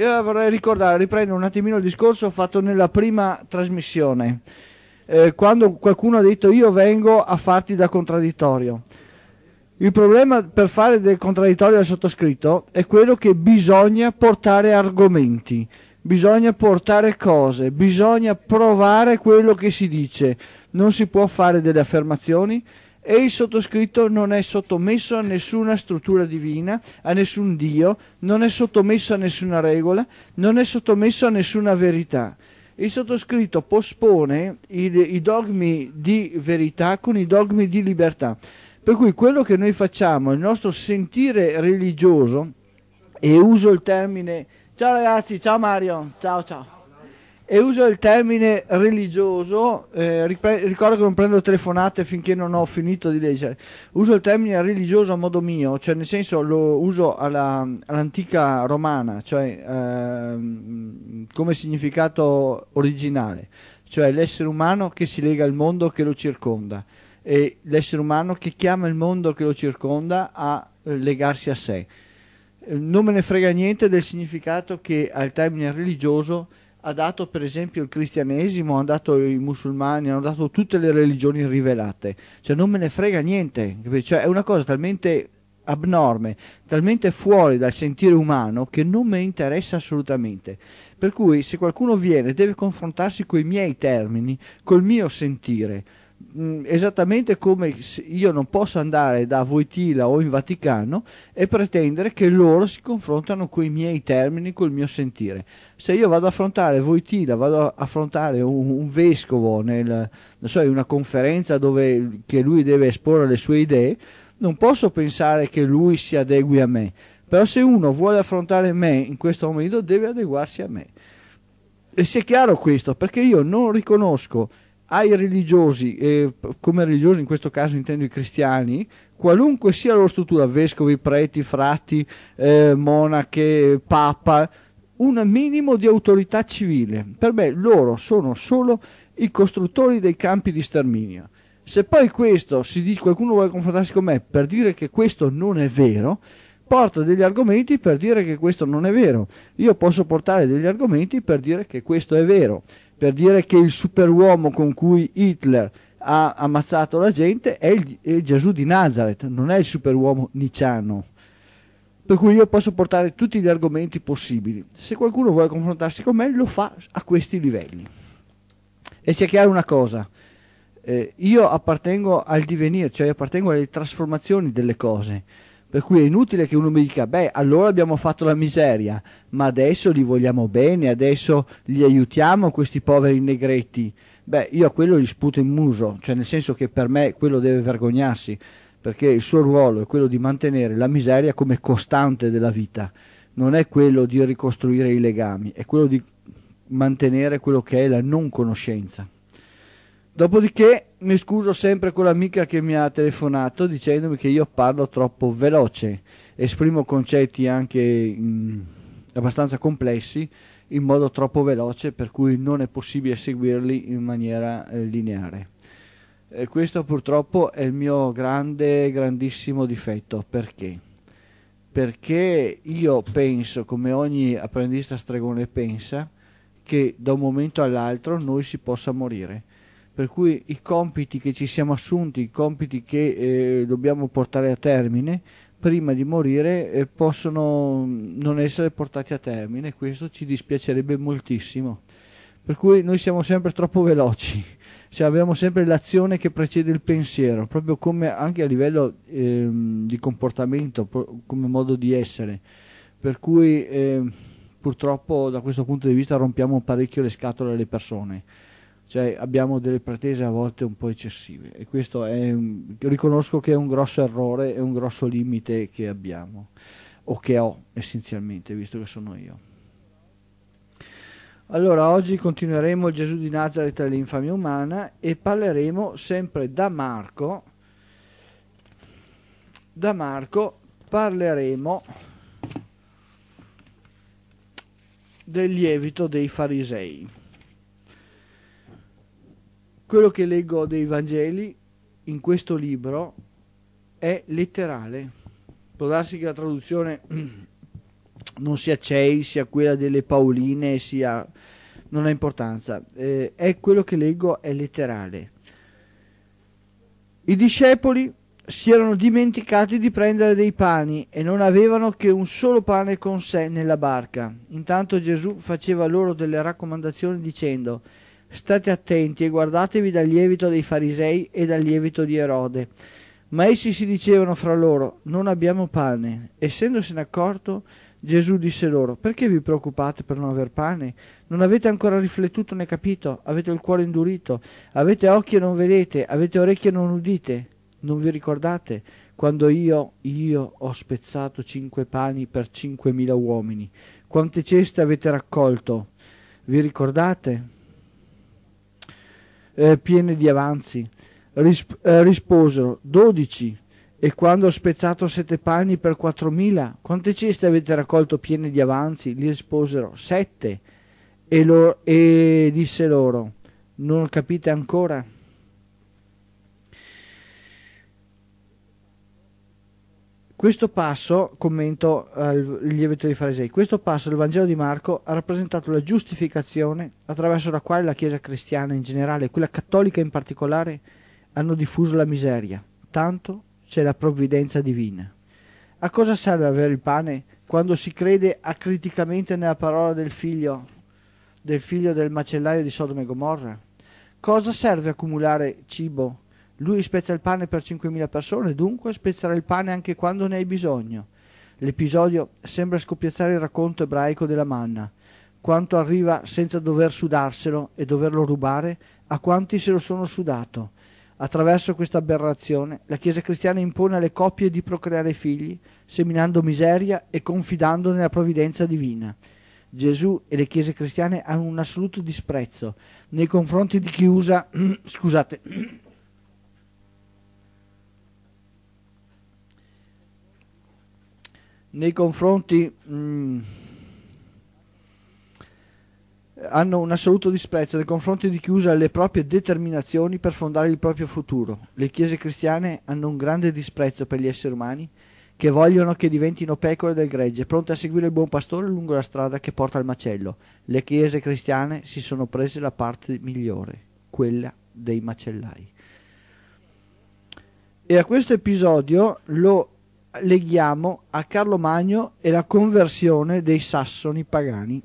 Io vorrei ricordare, riprendo un attimino il discorso fatto nella prima trasmissione, quando qualcuno ha detto io vengo a farti da contraddittorio. Il problema per fare del contraddittorio al sottoscritto è quello che bisogna portare argomenti, bisogna portare cose, bisogna provare quello che si dice, non si può fare delle affermazioni e il sottoscritto non è sottomesso a nessuna struttura divina, a nessun Dio, non è sottomesso a nessuna regola, non è sottomesso a nessuna verità. Il sottoscritto pospone i dogmi di verità con i dogmi di libertà. Per cui quello che noi facciamo, il nostro sentire religioso, e uso il termine, ciao ragazzi, ciao Mario, ciao ciao, e uso il termine religioso, ricordo che non prendo telefonate finché non ho finito di leggere, uso il termine religioso a modo mio, cioè nel senso lo uso all'antica romana, cioè come significato originale, cioè l'essere umano che si lega al mondo che lo circonda. E l'essere umano che chiama il mondo che lo circonda a legarsi a sé. Non me ne frega niente del significato che al termine religioso ha dato per esempio il cristianesimo, hanno dato i musulmani, hanno dato tutte le religioni rivelate. Cioè non me ne frega niente, cioè, è una cosa talmente abnorme, talmente fuori dal sentire umano che non mi interessa assolutamente. Per cui se qualcuno viene deve confrontarsi coi miei termini, col mio sentire. Esattamente come io non posso andare da Wojtyła o in Vaticano e pretendere che loro si confrontano con i miei termini, col mio sentire. Se io vado ad affrontare Wojtyła, vado ad affrontare un vescovo non so, in una conferenza dove che lui deve esporre le sue idee, non posso pensare che lui si adegui a me. Però se uno vuole affrontare me in questo momento deve adeguarsi a me. E sia chiaro questo, perché io non riconosco ai religiosi, e come religiosi in questo caso intendo i cristiani, qualunque sia la loro struttura, vescovi, preti, frati, monache, papa, un minimo di autorità civile. Per me loro sono solo i costruttori dei campi di sterminio. Se poi questo, si dice, qualcuno vuole confrontarsi con me per dire che questo non è vero, porta degli argomenti per dire che questo non è vero. Io posso portare degli argomenti per dire che questo è vero, per dire che il superuomo con cui Hitler ha ammazzato la gente è Gesù di Nazareth, non è il superuomo nicciano. Per cui io posso portare tutti gli argomenti possibili. Se qualcuno vuole confrontarsi con me, lo fa a questi livelli. E sia chiaro una cosa, io appartengo al divenire, cioè appartengo alle trasformazioni delle cose. Per cui è inutile che uno mi dica, beh, allora abbiamo fatto la miseria, ma adesso li vogliamo bene, adesso li aiutiamo questi poveri negretti. Beh, io a quello gli sputo in muso, cioè nel senso che per me quello deve vergognarsi, perché il suo ruolo è quello di mantenere la miseria come costante della vita, non è quello di ricostruire i legami, è quello di mantenere quello che è la non conoscenza. Dopodiché mi scuso sempre con l'amica che mi ha telefonato dicendomi che io parlo troppo veloce, esprimo concetti anche abbastanza complessi in modo troppo veloce, per cui non è possibile seguirli in maniera lineare. E questo purtroppo è il mio grandissimo difetto. Perché? Perché io penso, come ogni apprendista stregone pensa, che da un momento all'altro noi si possa morire. Per cui i compiti che ci siamo assunti, i compiti che dobbiamo portare a termine, prima di morire possono non essere portati a termine, questo ci dispiacerebbe moltissimo. Per cui noi siamo sempre troppo veloci, cioè abbiamo sempre l'azione che precede il pensiero, proprio come anche a livello di comportamento, come modo di essere. Per cui purtroppo da questo punto di vista rompiamo parecchio le scatole alle persone. Cioè abbiamo delle pretese a volte un po' eccessive e questo è, riconosco che è un grosso errore, è un grosso limite che abbiamo, o che ho essenzialmente, visto che sono io. Allora, oggi continueremo il Gesù di Nazareth e l'infamia umana e parleremo sempre da Marco. Da Marco parleremo del lievito dei farisei. Quello che leggo dei Vangeli in questo libro è letterale. Può darsi che la traduzione non sia CEI, sia quella delle Paoline, sia... non ha importanza, è quello che leggo, è letterale. I discepoli si erano dimenticati di prendere dei pani e non avevano che un solo pane con sé nella barca. Intanto Gesù faceva loro delle raccomandazioni dicendo: state attenti e guardatevi dal lievito dei farisei e dal lievito di Erode. Ma essi si dicevano fra loro: non abbiamo pane. Essendosene accorto, Gesù disse loro: perché vi preoccupate per non aver pane? Non avete ancora riflettuto né capito? Avete il cuore indurito? Avete occhi e non vedete? Avete orecchie e non udite? Non vi ricordate quando io ho spezzato 5 pani per 5.000 uomini? Quante ceste avete raccolto? Vi ricordate? Piene di avanzi. Risposero: 12. E quando ho spezzato 7 pani per 4.000, quante ceste avete raccolto piene di avanzi? Gli risposero: 7. E disse loro: non capite ancora? Questo passo, commento al lievito dei farisei, questo passo del Vangelo di Marco ha rappresentato la giustificazione attraverso la quale la Chiesa cristiana in generale, e quella cattolica in particolare, hanno diffuso la miseria. Tanto c'è la provvidenza divina. A cosa serve avere il pane quando si crede acriticamente nella parola del figlio del macellaio di Sodoma e Gomorra? Cosa serve accumulare cibo? Lui spezza il pane per 5.000 persone, dunque spezzerà il pane anche quando ne hai bisogno. L'episodio sembra scoppiazzare il racconto ebraico della manna. Quanto arriva senza dover sudarselo e doverlo rubare a quanti se lo sono sudato. Attraverso questa aberrazione, la Chiesa cristiana impone alle coppie di procreare figli, seminando miseria e confidando nella provvidenza divina. Gesù e le Chiese cristiane hanno un assoluto disprezzo nei confronti di chi usa... scusate... nei confronti hanno un assoluto disprezzo nei confronti di chi usa le proprie determinazioni per fondare il proprio futuro. Le Chiese cristiane hanno un grande disprezzo per gli esseri umani che vogliono che diventino pecore del gregge, pronte a seguire il buon pastore lungo la strada che porta al macello. Le Chiese cristiane si sono prese la parte migliore, quella dei macellai. E a questo episodio lo leghiamo a Carlo Magno e la conversione dei sassoni pagani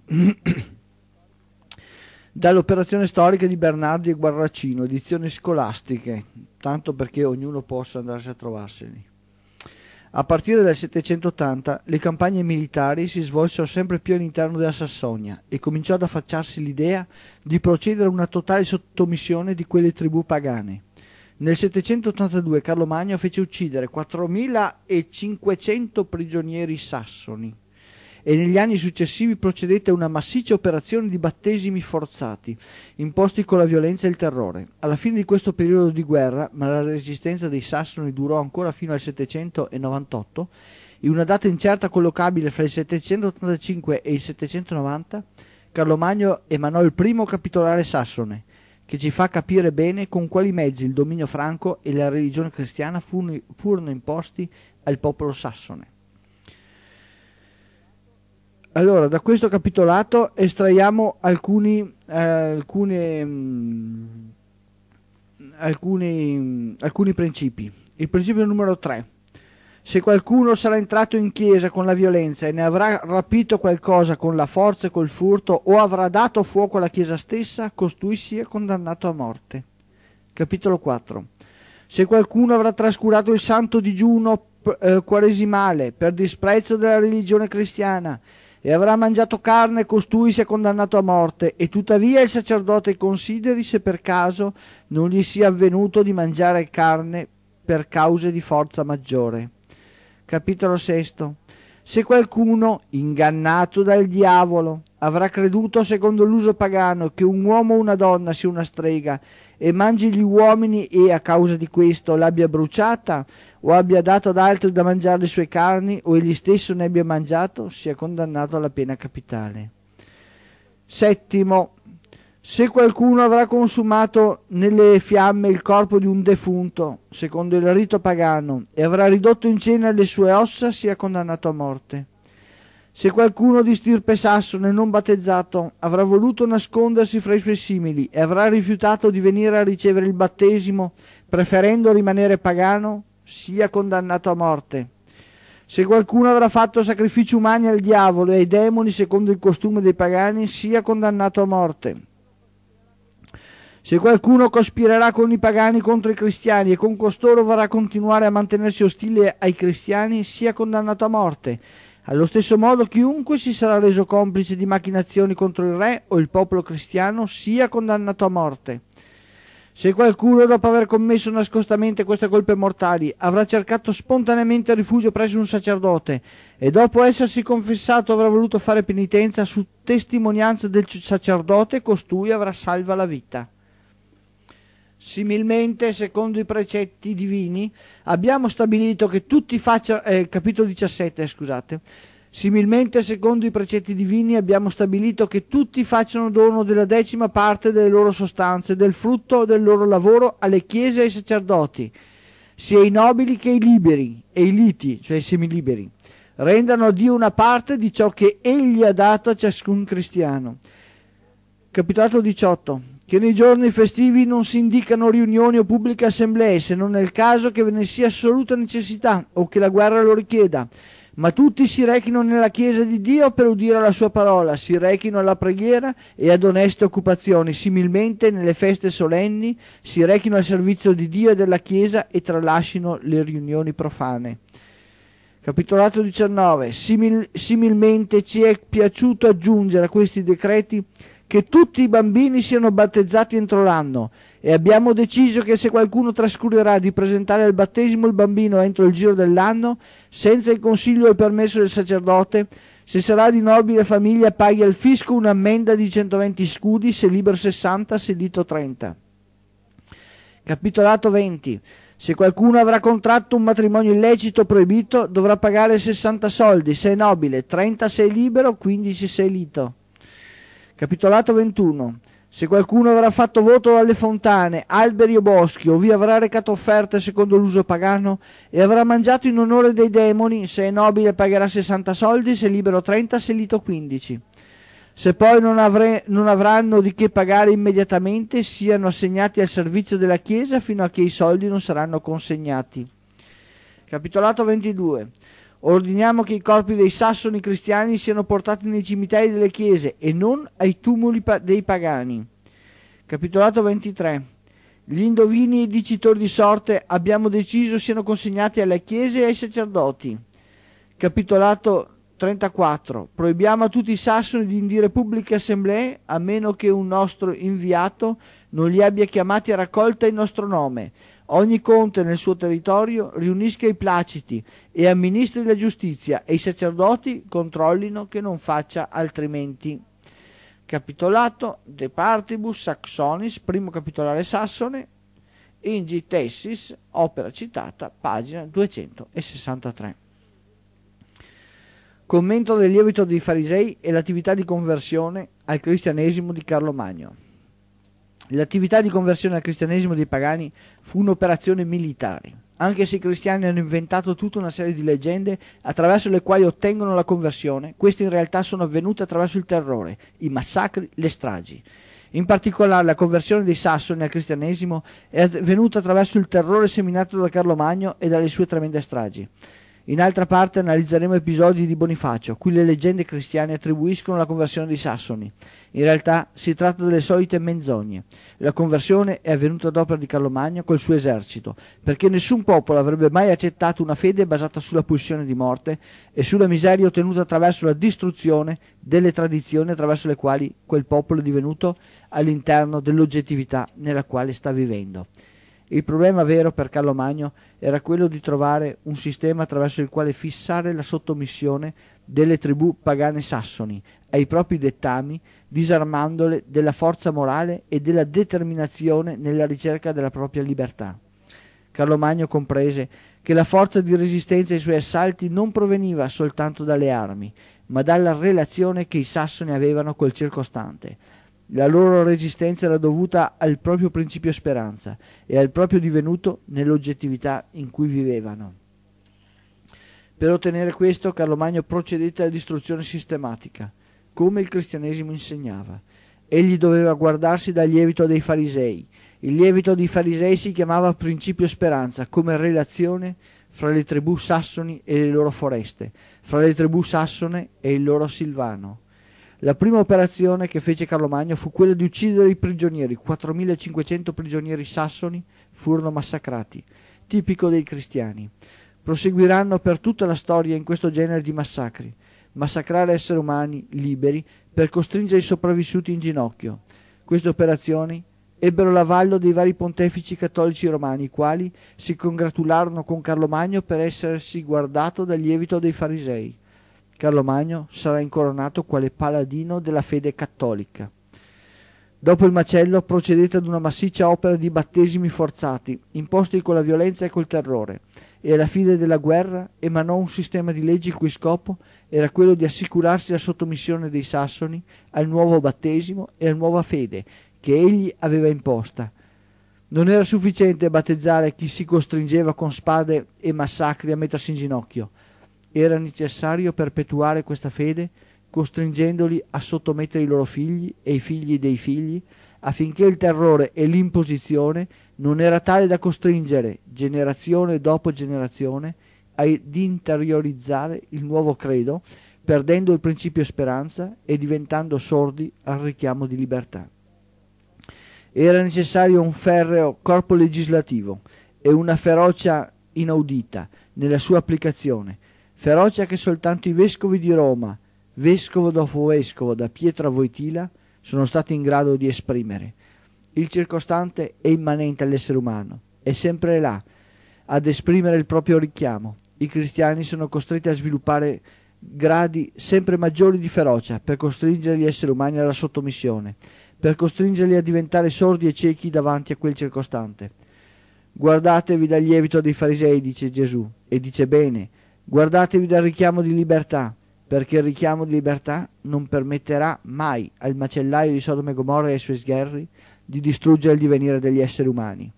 dall'operazione storica di Bernardi e Guarracino, edizioni scolastiche, tanto perché ognuno possa andarsi a trovarseli. A partire dal 780 le campagne militari si svolsero sempre più all'interno della Sassonia e cominciò ad affacciarsi l'idea di procedere a una totale sottomissione di quelle tribù pagane. Nel 782 Carlo Magno fece uccidere 4.500 prigionieri sassoni e negli anni successivi procedette a una massiccia operazione di battesimi forzati, imposti con la violenza e il terrore. Alla fine di questo periodo di guerra, ma la resistenza dei sassoni durò ancora fino al 798, in una data incerta collocabile fra il 785 e il 790, Carlo Magno emanò il primo capitolare sassone, che ci fa capire bene con quali mezzi il dominio franco e la religione cristiana furono imposti al popolo sassone. Allora, da questo capitolato estraiamo alcuni principi. Il principio numero 3. Se qualcuno sarà entrato in chiesa con la violenza e ne avrà rapito qualcosa con la forza e col furto, o avrà dato fuoco alla chiesa stessa, costui sia condannato a morte. Capitolo 4. Se qualcuno avrà trascurato il santo digiuno quaresimale per disprezzo della religione cristiana e avrà mangiato carne, costui sia condannato a morte, e tuttavia il sacerdote consideri se per caso non gli sia avvenuto di mangiare carne per cause di forza maggiore. Capitolo 6. Se qualcuno, ingannato dal diavolo, avrà creduto secondo l'uso pagano che un uomo o una donna sia una strega e mangi gli uomini e a causa di questo l'abbia bruciata o abbia dato ad altri da mangiare le sue carni o egli stesso ne abbia mangiato, sia condannato alla pena capitale. 7. Se qualcuno avrà consumato nelle fiamme il corpo di un defunto, secondo il rito pagano, e avrà ridotto in cena le sue ossa, sia condannato a morte. Se qualcuno di stirpe sassone non battezzato avrà voluto nascondersi fra i suoi simili e avrà rifiutato di venire a ricevere il battesimo, preferendo rimanere pagano, sia condannato a morte. Se qualcuno avrà fatto sacrifici umani al diavolo e ai demoni secondo il costume dei pagani, sia condannato a morte. Se qualcuno cospirerà con i pagani contro i cristiani e con costoro vorrà continuare a mantenersi ostile ai cristiani, sia condannato a morte. Allo stesso modo chiunque si sarà reso complice di macchinazioni contro il re o il popolo cristiano sia condannato a morte. Se qualcuno, dopo aver commesso nascostamente queste colpe mortali, avrà cercato spontaneamente rifugio presso un sacerdote e dopo essersi confessato avrà voluto fare penitenza su testimonianza del sacerdote, costui avrà salva la vita. Similmente, secondo i precetti divini, abbiamo stabilito che tutti facciano, capitolo 17, scusate. Similmente, secondo i precetti divini, abbiamo stabilito che tutti facciano dono della 10ª parte delle loro sostanze, del frutto del loro lavoro, alle chiese e ai sacerdoti, sia i nobili che i liberi e i liti, cioè i semiliberi. Rendano a Dio una parte di ciò che Egli ha dato a ciascun cristiano. Capitolo 18. Che nei giorni festivi non si indicano riunioni o pubbliche assemblee, se non nel caso che ve ne sia assoluta necessità o che la guerra lo richieda, ma tutti si rechino nella Chiesa di Dio per udire la sua parola, si rechino alla preghiera e ad oneste occupazioni, similmente nelle feste solenni si rechino al servizio di Dio e della Chiesa e tralascino le riunioni profane. Capitolato 19. Similmente ci è piaciuto aggiungere a questi decreti che tutti i bambini siano battezzati entro l'anno e abbiamo deciso che se qualcuno trascurerà di presentare al battesimo il bambino entro il giro dell'anno, senza il consiglio e il permesso del sacerdote, se sarà di nobile famiglia paghi al fisco un'ammenda di 120 scudi, se libero 60, se lito 30. Capitolato 20. Se qualcuno avrà contratto un matrimonio illecito proibito, dovrà pagare 60 soldi, se è nobile, 30 se è libero, 15 se è lito. Capitolato 21. Se qualcuno avrà fatto voto alle fontane, alberi o boschi, o vi avrà recato offerte secondo l'uso pagano, e avrà mangiato in onore dei demoni, se è nobile pagherà 60 soldi, se libero 30, se lito 15. Se poi non avranno di che pagare immediatamente, siano assegnati al servizio della Chiesa fino a che i soldi non saranno consegnati. Capitolato 22. Ordiniamo che i corpi dei sassoni cristiani siano portati nei cimiteri delle chiese e non ai tumuli dei pagani. Capitolato 23. Gli indovini e i dicitori di sorte abbiamo deciso siano consegnati alle chiese e ai sacerdoti. Capitolato 34. Proibiamo a tutti i sassoni di indire pubbliche assemblee a meno che un nostro inviato non li abbia chiamati a raccolta in nostro nome. Ogni conte nel suo territorio riunisca i placiti e amministri la giustizia e i sacerdoti controllino che non faccia altrimenti. Capitolato De Partibus Saxonis, primo capitolare sassone, Ingi Tessis, opera citata, pagina 263. Commento del lievito dei farisei e l'attività di conversione al cristianesimo di Carlo Magno. L'attività di conversione al cristianesimo dei pagani fu un'operazione militare, anche se i cristiani hanno inventato tutta una serie di leggende attraverso le quali ottengono la conversione, queste in realtà sono avvenute attraverso il terrore, i massacri, le stragi. In particolare la conversione dei sassoni al cristianesimo è avvenuta attraverso il terrore seminato da Carlo Magno e dalle sue tremende stragi. In altra parte analizzeremo episodi di Bonifacio, cui le leggende cristiane attribuiscono la conversione dei sassoni. In realtà si tratta delle solite menzogne. La conversione è avvenuta ad opera di Carlo Magno col suo esercito, perché nessun popolo avrebbe mai accettato una fede basata sulla pulsione di morte e sulla miseria ottenuta attraverso la distruzione delle tradizioni attraverso le quali quel popolo è divenuto all'interno dell'oggettività nella quale sta vivendo. Il problema vero per Carlo Magno era quello di trovare un sistema attraverso il quale fissare la sottomissione delle tribù pagane sassoni ai propri dettami, disarmandole della forza morale e della determinazione nella ricerca della propria libertà. Carlo Magno comprese che la forza di resistenza ai suoi assalti non proveniva soltanto dalle armi, ma dalla relazione che i sassoni avevano col circostante. La loro resistenza era dovuta al proprio principio speranza e al proprio divenuto nell'oggettività in cui vivevano. Per ottenere questo, Carlo Magno procedette alla distruzione sistematica, come il cristianesimo insegnava. Egli doveva guardarsi dal lievito dei farisei. Il lievito dei farisei si chiamava Principio Speranza, come relazione fra le tribù sassoni e le loro foreste, fra le tribù sassone e il loro Silvano. La prima operazione che fece Carlo Magno fu quella di uccidere i prigionieri. 4.500 prigionieri sassoni furono massacrati, tipico dei cristiani. Proseguiranno per tutta la storia in questo genere di massacri. Massacrare esseri umani liberi per costringere i sopravvissuti in ginocchio. Queste operazioni ebbero l'avallo dei vari pontefici cattolici romani, i quali si congratularono con Carlo Magno per essersi guardato dal lievito dei farisei. Carlo Magno sarà incoronato quale paladino della fede cattolica. Dopo il macello procedette ad una massiccia opera di battesimi forzati, imposti con la violenza e col terrore, e alla fine della guerra emanò un sistema di leggi il cui scopo era quello di assicurarsi la sottomissione dei sassoni al nuovo battesimo e alla nuova fede che egli aveva imposta. Non era sufficiente battezzare chi si costringeva con spade e massacri a mettersi in ginocchio. Era necessario perpetuare questa fede costringendoli a sottomettere i loro figli e i figli dei figli, affinché il terrore e l'imposizione non era tale da costringere, generazione dopo generazione, ad interiorizzare il nuovo credo, perdendo il principio speranza e diventando sordi al richiamo di libertà. Era necessario un ferreo corpo legislativo e una ferocia inaudita nella sua applicazione, ferocia che soltanto i vescovi di Roma, vescovo dopo vescovo, da Pietro a Wojtyła, sono stati in grado di esprimere. Il circostante è immanente all'essere umano, è sempre là, ad esprimere il proprio richiamo. I cristiani sono costretti a sviluppare gradi sempre maggiori di ferocia per costringere gli esseri umani alla sottomissione, per costringerli a diventare sordi e ciechi davanti a quel circostante. Guardatevi dal lievito dei farisei, dice Gesù, e dice bene, guardatevi dal richiamo di libertà, perché il richiamo di libertà non permetterà mai al macellaio di Sodoma e Gomorra e ai suoi sgherri di distruggere il divenire degli esseri umani.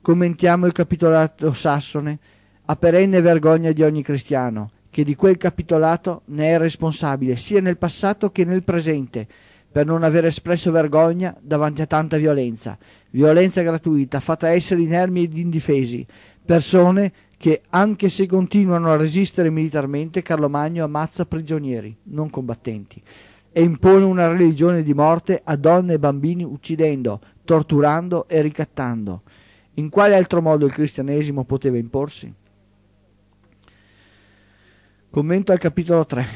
Commentiamo il capitolato sassone a perenne vergogna di ogni cristiano, che di quel capitolato ne è responsabile sia nel passato che nel presente, per non aver espresso vergogna davanti a tanta violenza, violenza gratuita, fatta essere inermi ed indifesi, persone che anche se continuano a resistere militarmente, Carlo Magno ammazza prigionieri, non combattenti, e impone una religione di morte a donne e bambini uccidendo, torturando e ricattando. In quale altro modo il cristianesimo poteva imporsi? Commento al capitolo 3.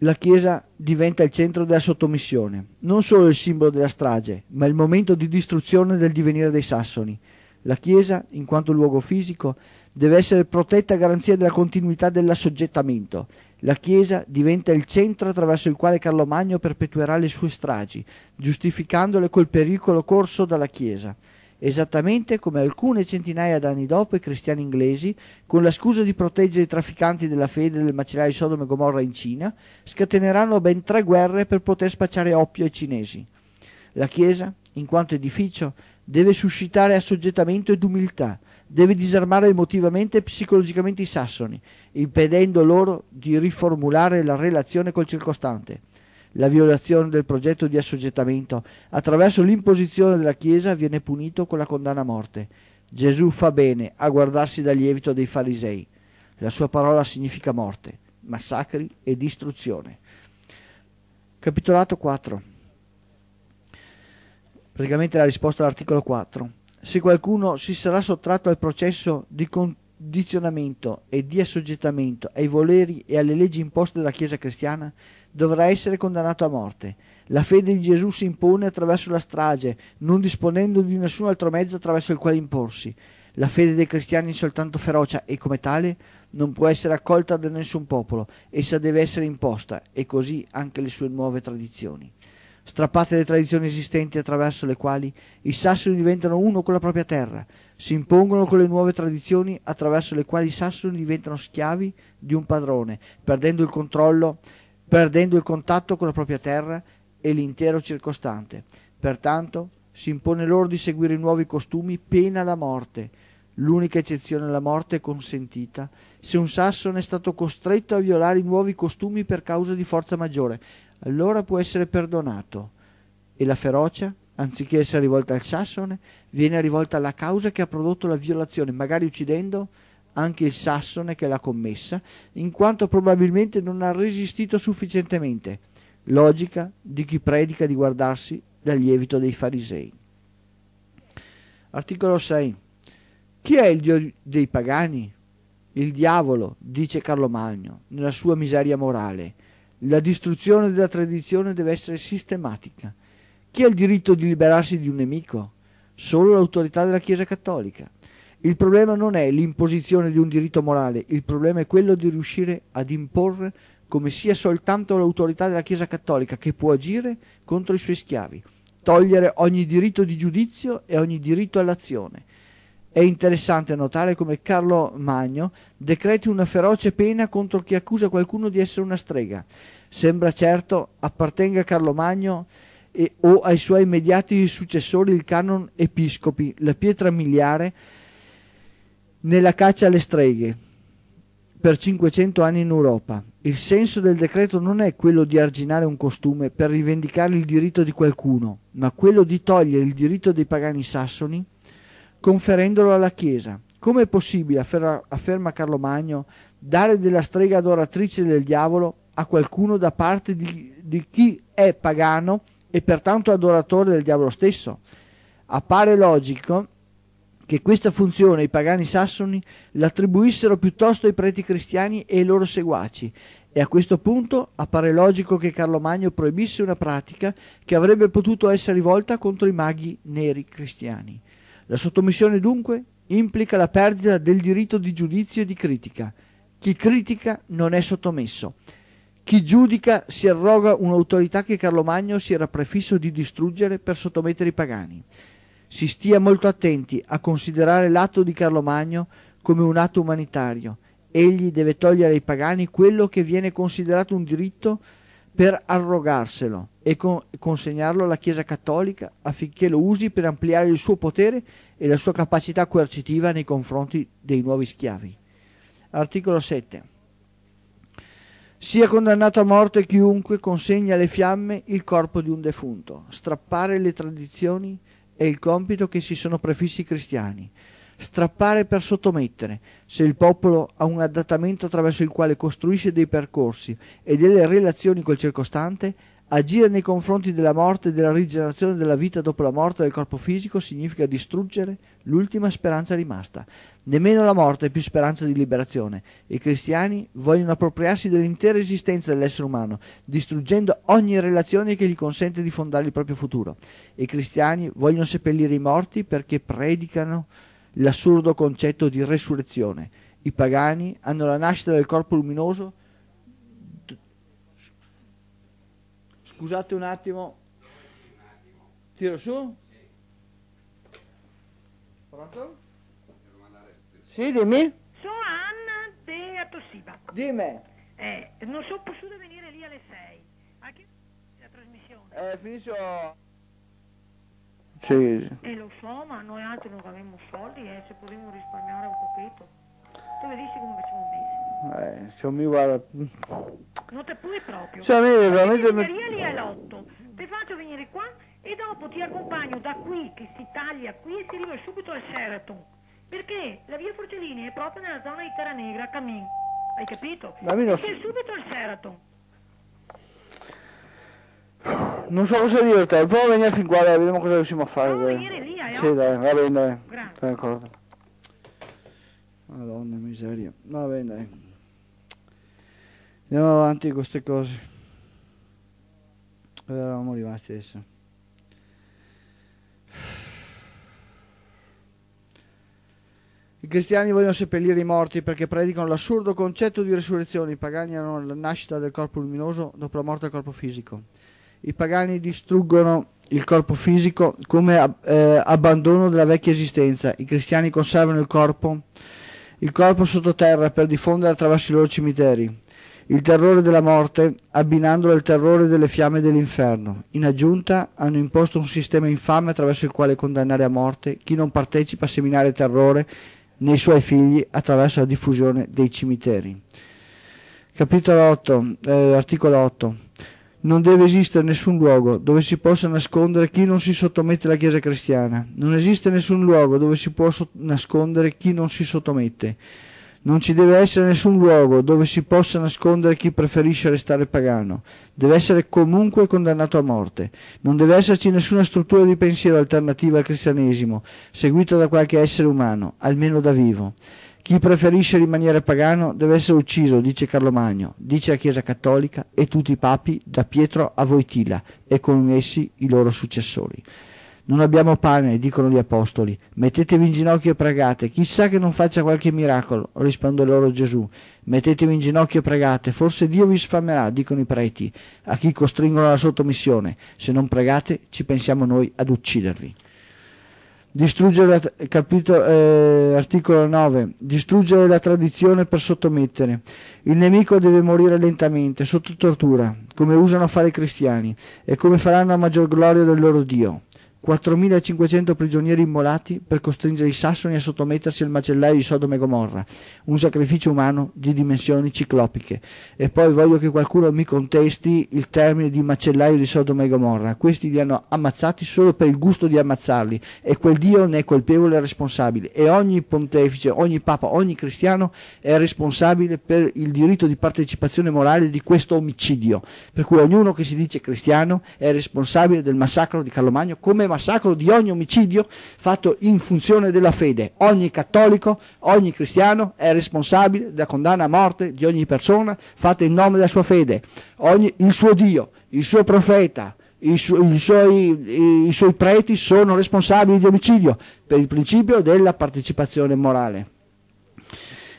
La Chiesa diventa il centro della sottomissione, non solo il simbolo della strage, ma il momento di distruzione del divenire dei sassoni. La Chiesa, in quanto luogo fisico, deve essere protetta a garanzia della continuità dell'assoggettamento. La Chiesa diventa il centro attraverso il quale Carlo Magno perpetuerà le sue stragi, giustificandole col pericolo corso dalla Chiesa, esattamente come alcune centinaia d'anni dopo i cristiani inglesi, con la scusa di proteggere i trafficanti della fede del macellaio di Sodoma e Gomorra in Cina, scateneranno ben 3 guerre per poter spacciare oppio ai cinesi. La Chiesa, in quanto edificio, deve suscitare assoggettamento ed umiltà, deve disarmare emotivamente e psicologicamente i sassoni, impedendo loro di riformulare la relazione col circostante. La violazione del progetto di assoggettamento attraverso l'imposizione della Chiesa viene punito con la condanna a morte. Gesù fa bene a guardarsi dal lievito dei farisei. La sua parola significa morte, massacri e distruzione. Capitolato 4. Praticamente la risposta all'articolo 4. Se qualcuno si sarà sottratto al processo di condizionamento e di assoggettamento ai voleri e alle leggi imposte dalla Chiesa cristiana, dovrà essere condannato a morte. La fede di Gesù si impone attraverso la strage, non disponendo di nessun altro mezzo attraverso il quale imporsi. La fede dei cristiani è soltanto ferocia e, come tale, non può essere accolta da nessun popolo. Essa deve essere imposta, e così anche le sue nuove tradizioni. Strappate le tradizioni esistenti attraverso le quali i sassoni diventano uno con la propria terra, si impongono con le nuove tradizioni attraverso le quali i sassoni diventano schiavi di un padrone, perdendo il controllo, perdendo il contatto con la propria terra e l'intero circostante. Pertanto si impone loro di seguire i nuovi costumi, pena la morte. L'unica eccezione alla morte consentita se un sassone è stato costretto a violare i nuovi costumi per causa di forza maggiore, allora può essere perdonato. E la ferocia, anziché essere rivolta al sassone, viene rivolta alla causa che ha prodotto la violazione, magari uccidendo anche il sassone che l'ha commessa, in quanto probabilmente non ha resistito sufficientemente. Logica di chi predica di guardarsi dal lievito dei farisei. Articolo 6. Chi è il dio dei pagani? Il diavolo, dice Carlo Magno, nella sua miseria morale. La distruzione della tradizione deve essere sistematica. Chi ha il diritto di liberarsi di un nemico? Solo l'autorità della Chiesa Cattolica. Il problema non è l'imposizione di un diritto morale, il problema è quello di riuscire ad imporre come sia soltanto l'autorità della Chiesa Cattolica che può agire contro i suoi schiavi, togliere ogni diritto di giudizio e ogni diritto all'azione. È interessante notare come Carlo Magno decreti una feroce pena contro chi accusa qualcuno di essere una strega. Sembra certo appartenga a Carlo Magno o ai suoi immediati successori il canon episcopi, la pietra miliare nella caccia alle streghe per 500 anni in Europa. Il senso del decreto non è quello di arginare un costume per rivendicare il diritto di qualcuno, ma quello di togliere il diritto dei pagani sassoni conferendolo alla Chiesa. Come è possibile, afferma Carlo Magno, dare della strega adoratrice del diavolo a qualcuno da parte di chi è pagano e pertanto adoratore del diavolo stesso? Appare logico che questa funzione i pagani sassoni l'attribuissero piuttosto ai preti cristiani e ai loro seguaci, e a questo punto appare logico che Carlo Magno proibisse una pratica che avrebbe potuto essere rivolta contro i maghi neri cristiani. La sottomissione dunque implica la perdita del diritto di giudizio e di critica. Chi critica non è sottomesso. Chi giudica si arroga un'autorità che Carlo Magno si era prefisso di distruggere per sottomettere i pagani. Si stia molto attenti a considerare l'atto di Carlo Magno come un atto umanitario. Egli deve togliere ai pagani quello che viene considerato un diritto per arrogarselo e consegnarlo alla Chiesa Cattolica affinché lo usi per ampliare il suo potere e la sua capacità coercitiva nei confronti dei nuovi schiavi. Articolo 7. Sia condannato a morte chiunque consegna alle fiamme il corpo di un defunto. Strappare le tradizioni è il compito che si sono prefissi i cristiani. Strappare per sottomettere. Se il popolo ha un adattamento attraverso il quale costruisce dei percorsi e delle relazioni col circostante, agire nei confronti della morte e della rigenerazione della vita dopo la morte del corpo fisico significa distruggere l'ultima speranza rimasta. Nemmeno la morte è più speranza di liberazione. I cristiani vogliono appropriarsi dell'intera esistenza dell'essere umano, distruggendo ogni relazione che gli consente di fondare il proprio futuro. I cristiani vogliono seppellire i morti perché predicano l'assurdo concetto di resurrezione. I pagani hanno la nascita del corpo luminoso. Scusate un attimo, tiro su? Sì. Pronto? Sì, dimmi. Sono Anna de Tossiba. Dimmi. Non sono potuta venire lì alle 6. A che la trasmissione? Finisco. Sì. Lo so, ma noi altri non avevamo soldi, se potevamo risparmiare un pochetto. Tu mi dici come facciamo un mese? Se mi guarda... Non te puoi proprio. Se mi veramente... Io lì all'8. Ti faccio venire qua e dopo ti accompagno da qui, che si taglia qui e si arriva subito al Sheraton. Perché la via Forcellini è proprio nella zona di Terra Negra, a Camin. Hai capito? Perché sei subito al Sheraton. Non so cosa dire a te, provo a venire fin qua, dai, vediamo cosa riusciamo a fare. Provo a venire lì, sì, dai, va bene, dai. Grazie. D'accordo. Madonna miseria. Va bene, dai. Andiamo avanti con queste cose. Dove eravamo rimasti adesso? I cristiani vogliono seppellire i morti perché predicano l'assurdo concetto di resurrezione. I pagani hanno la nascita del corpo luminoso dopo la morte del corpo fisico. I pagani distruggono il corpo fisico come abbandono della vecchia esistenza. I cristiani conservano il corpo sottoterra per diffondere attraverso i loro cimiteri il terrore della morte, abbinandolo al terrore delle fiamme dell'inferno. In aggiunta hanno imposto un sistema infame attraverso il quale condannare a morte chi non partecipa a seminare terrore nei suoi figli attraverso la diffusione dei cimiteri. Capitolo 8, articolo 8. Non deve esistere nessun luogo dove si possa nascondere chi non si sottomette alla Chiesa cristiana. Non esiste nessun luogo dove si può nascondere chi non si sottomette. Non ci deve essere nessun luogo dove si possa nascondere chi preferisce restare pagano. Deve essere comunque condannato a morte. Non deve esserci nessuna struttura di pensiero alternativa al cristianesimo, seguita da qualche essere umano, almeno da vivo. Chi preferisce rimanere pagano deve essere ucciso, dice Carlo Magno, dice la Chiesa Cattolica e tutti i papi da Pietro a Wojtyła e con essi i loro successori. Non abbiamo pane, dicono gli apostoli, mettetevi in ginocchio e pregate, chissà che non faccia qualche miracolo, risponde loro Gesù, mettetevi in ginocchio e pregate, forse Dio vi sfamerà, dicono i preti, a chi costringono alla sottomissione, se non pregate ci pensiamo noi ad uccidervi. Distruggere la, articolo 9. Distruggere la tradizione per sottomettere. Il nemico deve morire lentamente, sotto tortura, come usano a fare i cristiani e come faranno a maggior gloria del loro Dio. 4.500 prigionieri immolati per costringere i sassoni a sottomettersi al macellaio di Sodoma e Gomorra, un sacrificio umano di dimensioni ciclopiche. E poi voglio che qualcuno mi contesti il termine di macellaio di Sodoma e Gomorra. Questi li hanno ammazzati solo per il gusto di ammazzarli e quel Dio ne è colpevole e responsabile. E ogni pontefice, ogni papa, ogni cristiano è responsabile per il diritto di partecipazione morale di questo omicidio. Per cui ognuno che si dice cristiano è responsabile del massacro di Carlo Magno, come massacro di ogni omicidio fatto in funzione della fede. Ogni cattolico, ogni cristiano è responsabile della condanna a morte di ogni persona fatta in nome della sua fede. Il suo Dio, il suo profeta, i suoi preti sono responsabili di omicidio per il principio della partecipazione morale.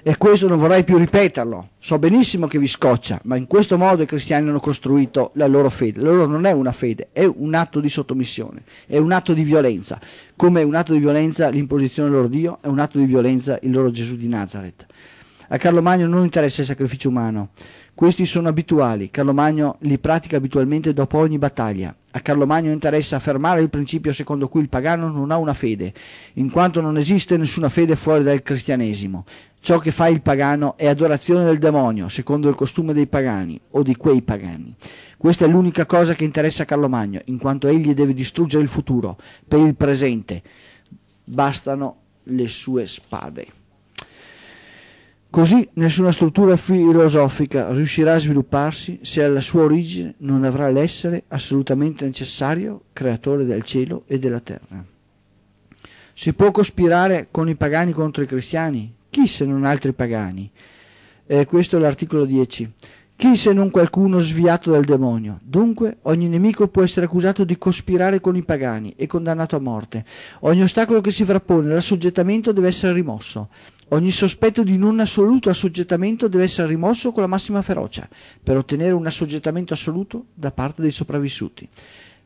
E questo non vorrei più ripeterlo, so benissimo che vi scoccia, ma in questo modo i cristiani hanno costruito la loro fede. La loro non è una fede, è un atto di sottomissione, è un atto di violenza, come è un atto di violenza l'imposizione del loro Dio, è un atto di violenza il loro Gesù di Nazareth. A Carlo Magno non interessa il sacrificio umano, questi sono abituali, Carlo Magno li pratica abitualmente dopo ogni battaglia. A Carlo Magno interessa affermare il principio secondo cui il pagano non ha una fede, in quanto non esiste nessuna fede fuori dal cristianesimo. Ciò che fa il pagano è adorazione del demonio, secondo il costume dei pagani o di quei pagani. Questa è l'unica cosa che interessa Carlo Magno, in quanto egli deve distruggere il futuro. Per il presente bastano le sue spade. Così nessuna struttura filosofica riuscirà a svilupparsi se alla sua origine non avrà l'essere assolutamente necessario, creatore del cielo e della terra. Si può cospirare con i pagani contro i cristiani? Chi se non altri pagani? Questo è l'articolo 10. Chi se non qualcuno sviato dal demonio? Dunque ogni nemico può essere accusato di cospirare con i pagani e condannato a morte. Ogni ostacolo che si frappone all'assoggettamento deve essere rimosso. Ogni sospetto di non assoluto assoggettamento deve essere rimosso con la massima ferocia, per ottenere un assoggettamento assoluto da parte dei sopravvissuti.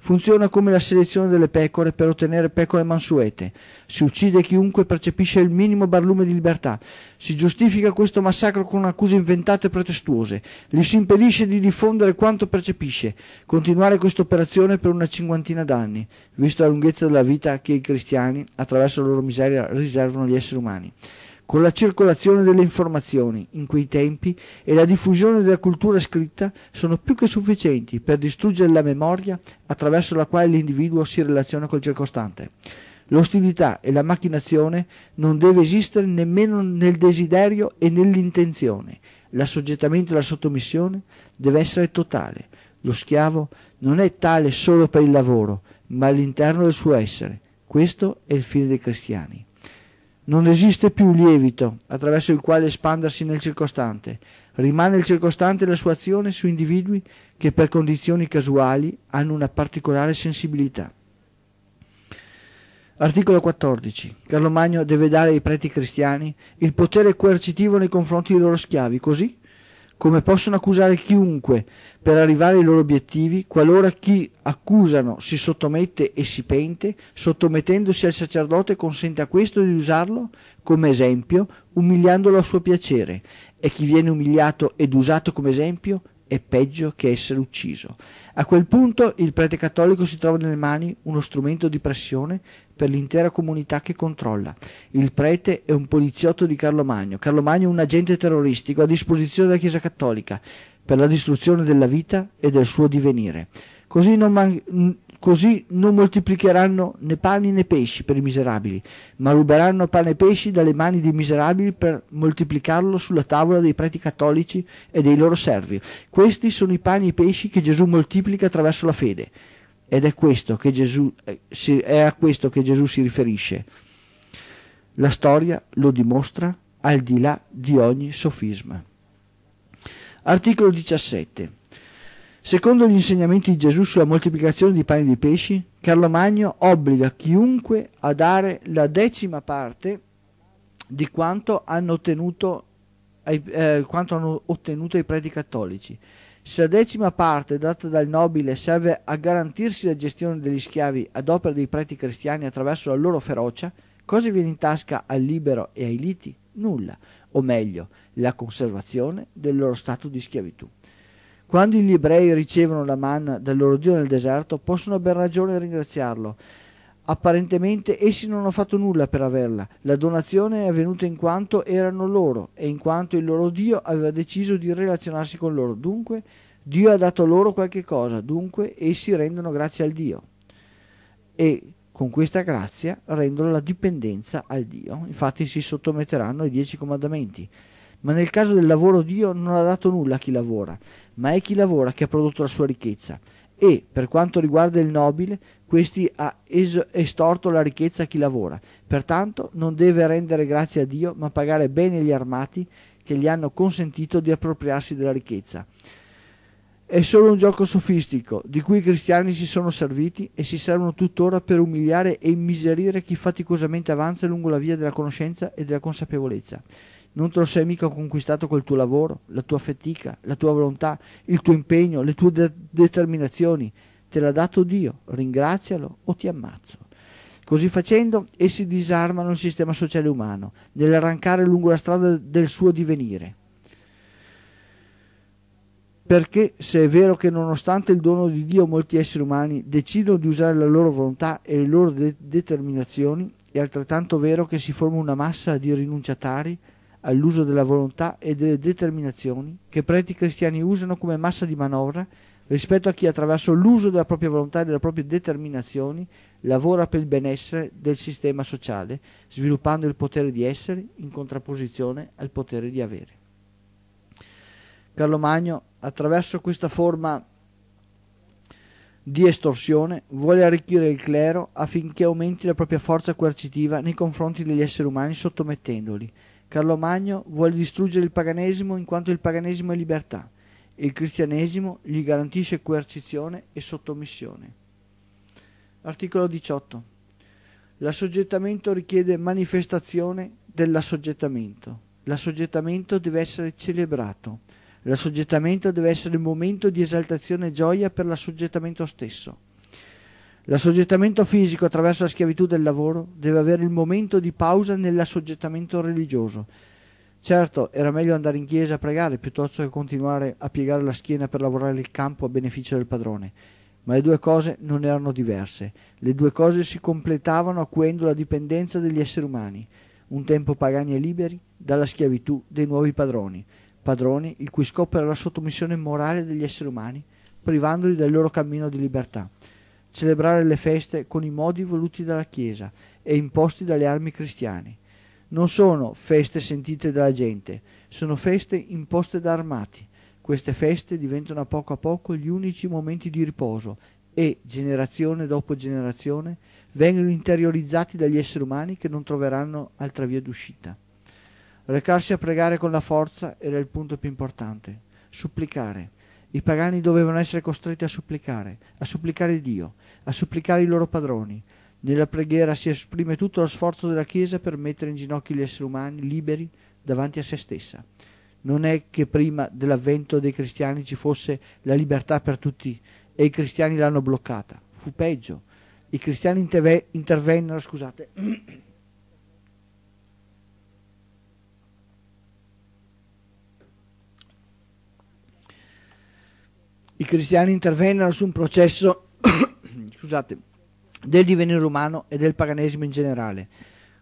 Funziona come la selezione delle pecore per ottenere pecore mansuete. Si uccide chiunque percepisce il minimo barlume di libertà. Si giustifica questo massacro con accuse inventate e pretestuose. Gli si impedisce di diffondere quanto percepisce. Continuare questa operazione per una cinquantina d'anni, vista la lunghezza della vita che i cristiani, attraverso la loro miseria, riservano agli esseri umani. Con la circolazione delle informazioni in quei tempi e la diffusione della cultura scritta sono più che sufficienti per distruggere la memoria attraverso la quale l'individuo si relaziona col circostante. L'ostilità e la macchinazione non deve esistere nemmeno nel desiderio e nell'intenzione. L'assoggettamento e la sottomissione deve essere totale. Lo schiavo non è tale solo per il lavoro, ma all'interno del suo essere. Questo è il fine dei cristiani. Non esiste più lievito attraverso il quale espandersi nel circostante. Rimane il circostante la sua azione su individui che per condizioni casuali hanno una particolare sensibilità. Articolo 14. Carlo Magno deve dare ai preti cristiani il potere coercitivo nei confronti dei loro schiavi, così come possono accusare chiunque per arrivare ai loro obiettivi, qualora chi accusano si sottomette e si pente, sottomettendosi al sacerdote consente a questo di usarlo come esempio, umiliandolo a suo piacere, e chi viene umiliato ed usato come esempio è peggio che essere ucciso. A quel punto il prete cattolico si trova nelle mani uno strumento di pressione per l'intera comunità che controlla. Il prete è un poliziotto di Carlo Magno. Carlo Magno è un agente terroristico a disposizione della Chiesa Cattolica per la distruzione della vita e del suo divenire. Così non moltiplicheranno né pani né pesci per i miserabili, ma ruberanno pane e pesci dalle mani dei miserabili per moltiplicarlo sulla tavola dei preti cattolici e dei loro servi. Questi sono i pani e i pesci che Gesù moltiplica attraverso la fede. Ed è questo che è a questo che Gesù si riferisce. La storia lo dimostra al di là di ogni sofisma. Articolo 17. Secondo gli insegnamenti di Gesù sulla moltiplicazione di pani e di pesci, Carlo Magno obbliga chiunque a dare la 10ª parte di quanto hanno ottenuto i preti cattolici. Se la 10ª parte data dal nobile serve a garantirsi la gestione degli schiavi ad opera dei preti cristiani attraverso la loro ferocia, cosa viene in tasca al libero e ai liti? Nulla, o meglio, la conservazione del loro stato di schiavitù. Quando gli ebrei ricevono la manna dal loro Dio nel deserto, possono a ben ragione ringraziarlo. Apparentemente essi non hanno fatto nulla per averla. La donazione è avvenuta in quanto erano loro e in quanto il loro Dio aveva deciso di relazionarsi con loro. Dunque, Dio ha dato loro qualche cosa, dunque essi rendono grazie al Dio. E con questa grazia rendono la dipendenza al Dio. Infatti si sottometteranno ai 10 comandamenti. Ma nel caso del lavoro Dio non ha dato nulla a chi lavora, ma è chi lavora che ha prodotto la sua ricchezza. E, per quanto riguarda il nobile, questi ha estorto la ricchezza a chi lavora. Pertanto non deve rendere grazie a Dio, ma pagare bene gli armati che gli hanno consentito di appropriarsi della ricchezza. È solo un gioco sofistico, di cui i cristiani si sono serviti e si servono tuttora per umiliare e immiserire chi faticosamente avanza lungo la via della conoscenza e della consapevolezza. Non te lo sei mica conquistato col tuo lavoro, la tua fatica, la tua volontà, il tuo impegno, le tue determinazioni. Te l'ha dato Dio, ringrazialo o ti ammazzo. Così facendo, essi disarmano il sistema sociale umano nell'arrancare lungo la strada del suo divenire. Perché se è vero che nonostante il dono di Dio molti esseri umani decidono di usare la loro volontà e le loro determinazioni, è altrettanto vero che si forma una massa di rinunciatari all'uso della volontà e delle determinazioni che preti cristiani usano come massa di manovra rispetto a chi attraverso l'uso della propria volontà e delle proprie determinazioni lavora per il benessere del sistema sociale, sviluppando il potere di essere in contrapposizione al potere di avere. Carlo Magno, attraverso questa forma di estorsione, vuole arricchire il clero affinché aumenti la propria forza coercitiva nei confronti degli esseri umani sottomettendoli. Carlo Magno vuole distruggere il paganesimo in quanto il paganesimo è libertà e il cristianesimo gli garantisce coercizione e sottomissione. Articolo 18. L'assoggettamento richiede manifestazione dell'assoggettamento. L'assoggettamento deve essere celebrato. L'assoggettamento deve essere un momento di esaltazione e gioia per l'assoggettamento stesso. L'assoggettamento fisico attraverso la schiavitù del lavoro deve avere il momento di pausa nell'assoggettamento religioso. Certo, era meglio andare in chiesa a pregare piuttosto che continuare a piegare la schiena per lavorare il campo a beneficio del padrone, ma le due cose non erano diverse. Le due cose si completavano acuendo la dipendenza degli esseri umani, un tempo pagani e liberi dalla schiavitù dei nuovi padroni, padroni il cui scopo era la sottomissione morale degli esseri umani, privandoli del loro cammino di libertà. Celebrare le feste con i modi voluti dalla Chiesa e imposti dalle armi cristiane. Non sono feste sentite dalla gente, sono feste imposte da armati. Queste feste diventano a poco gli unici momenti di riposo e, generazione dopo generazione, vengono interiorizzati dagli esseri umani che non troveranno altra via d'uscita. Recarsi a pregare con la forza era il punto più importante. Supplicare. I pagani dovevano essere costretti a supplicare Dio, a supplicare i loro padroni. Nella preghiera si esprime tutto lo sforzo della Chiesa per mettere in ginocchio gli esseri umani liberi davanti a se stessa. Non è che prima dell'avvento dei cristiani ci fosse la libertà per tutti e i cristiani l'hanno bloccata. Fu peggio. I cristiani cristiani intervennero su un processo scusate, del divenire umano e del paganesimo in generale.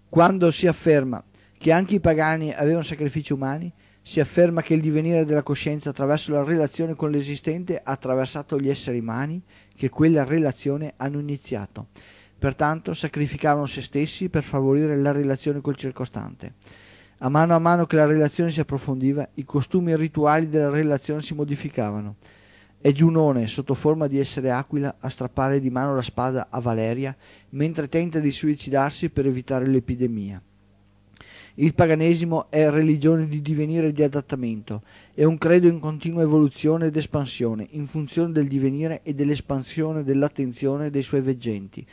Quando si afferma che anche i pagani avevano sacrifici umani, si afferma che il divenire della coscienza attraverso la relazione con l'esistente ha attraversato gli esseri umani che quella relazione hanno iniziato. Pertanto sacrificavano se stessi per favorire la relazione col circostante. A mano che la relazione si approfondiva, i costumi e i rituali della relazione si modificavano. È Giunone, sotto forma di essere aquila, a strappare di mano la spada a Valeria, mentre tenta di suicidarsi per evitare l'epidemia. Il paganesimo è religione di divenire e di adattamento, è un credo in continua evoluzione ed espansione, in funzione del divenire e dell'espansione dell'attenzione dei suoi veggenti.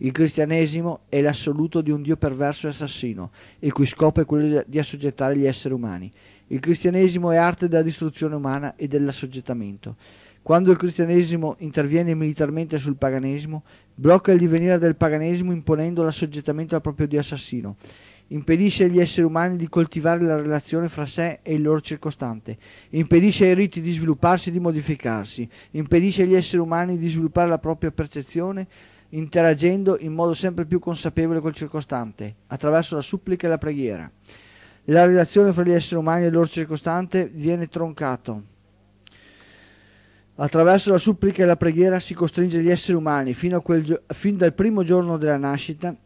Il cristianesimo è l'assoluto di un Dio perverso e assassino, il cui scopo è quello di assoggettare gli esseri umani. Il cristianesimo è arte della distruzione umana e dell'assoggettamento. Quando il cristianesimo interviene militarmente sul paganesimo, blocca il divenire del paganesimo imponendo l'assoggettamento al proprio Dio assassino. Impedisce agli esseri umani di coltivare la relazione fra sé e il loro circostante, impedisce ai riti di svilupparsi e di modificarsi, impedisce agli esseri umani di sviluppare la propria percezione interagendo in modo sempre più consapevole col circostante, attraverso la supplica e la preghiera. La relazione fra gli esseri umani e il loro circostante viene troncato. Attraverso la supplica e la preghiera si costringe gli esseri umani, fin dal primo giorno della nascita,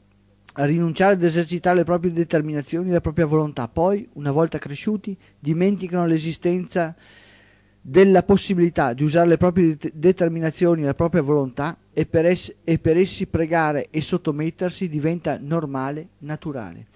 a rinunciare ad esercitare le proprie determinazioni e la propria volontà. Poi, una volta cresciuti, dimenticano l'esistenza della possibilità di usare le proprie determinazioni e la propria volontà e per essi pregare e sottomettersi diventa normale, naturale.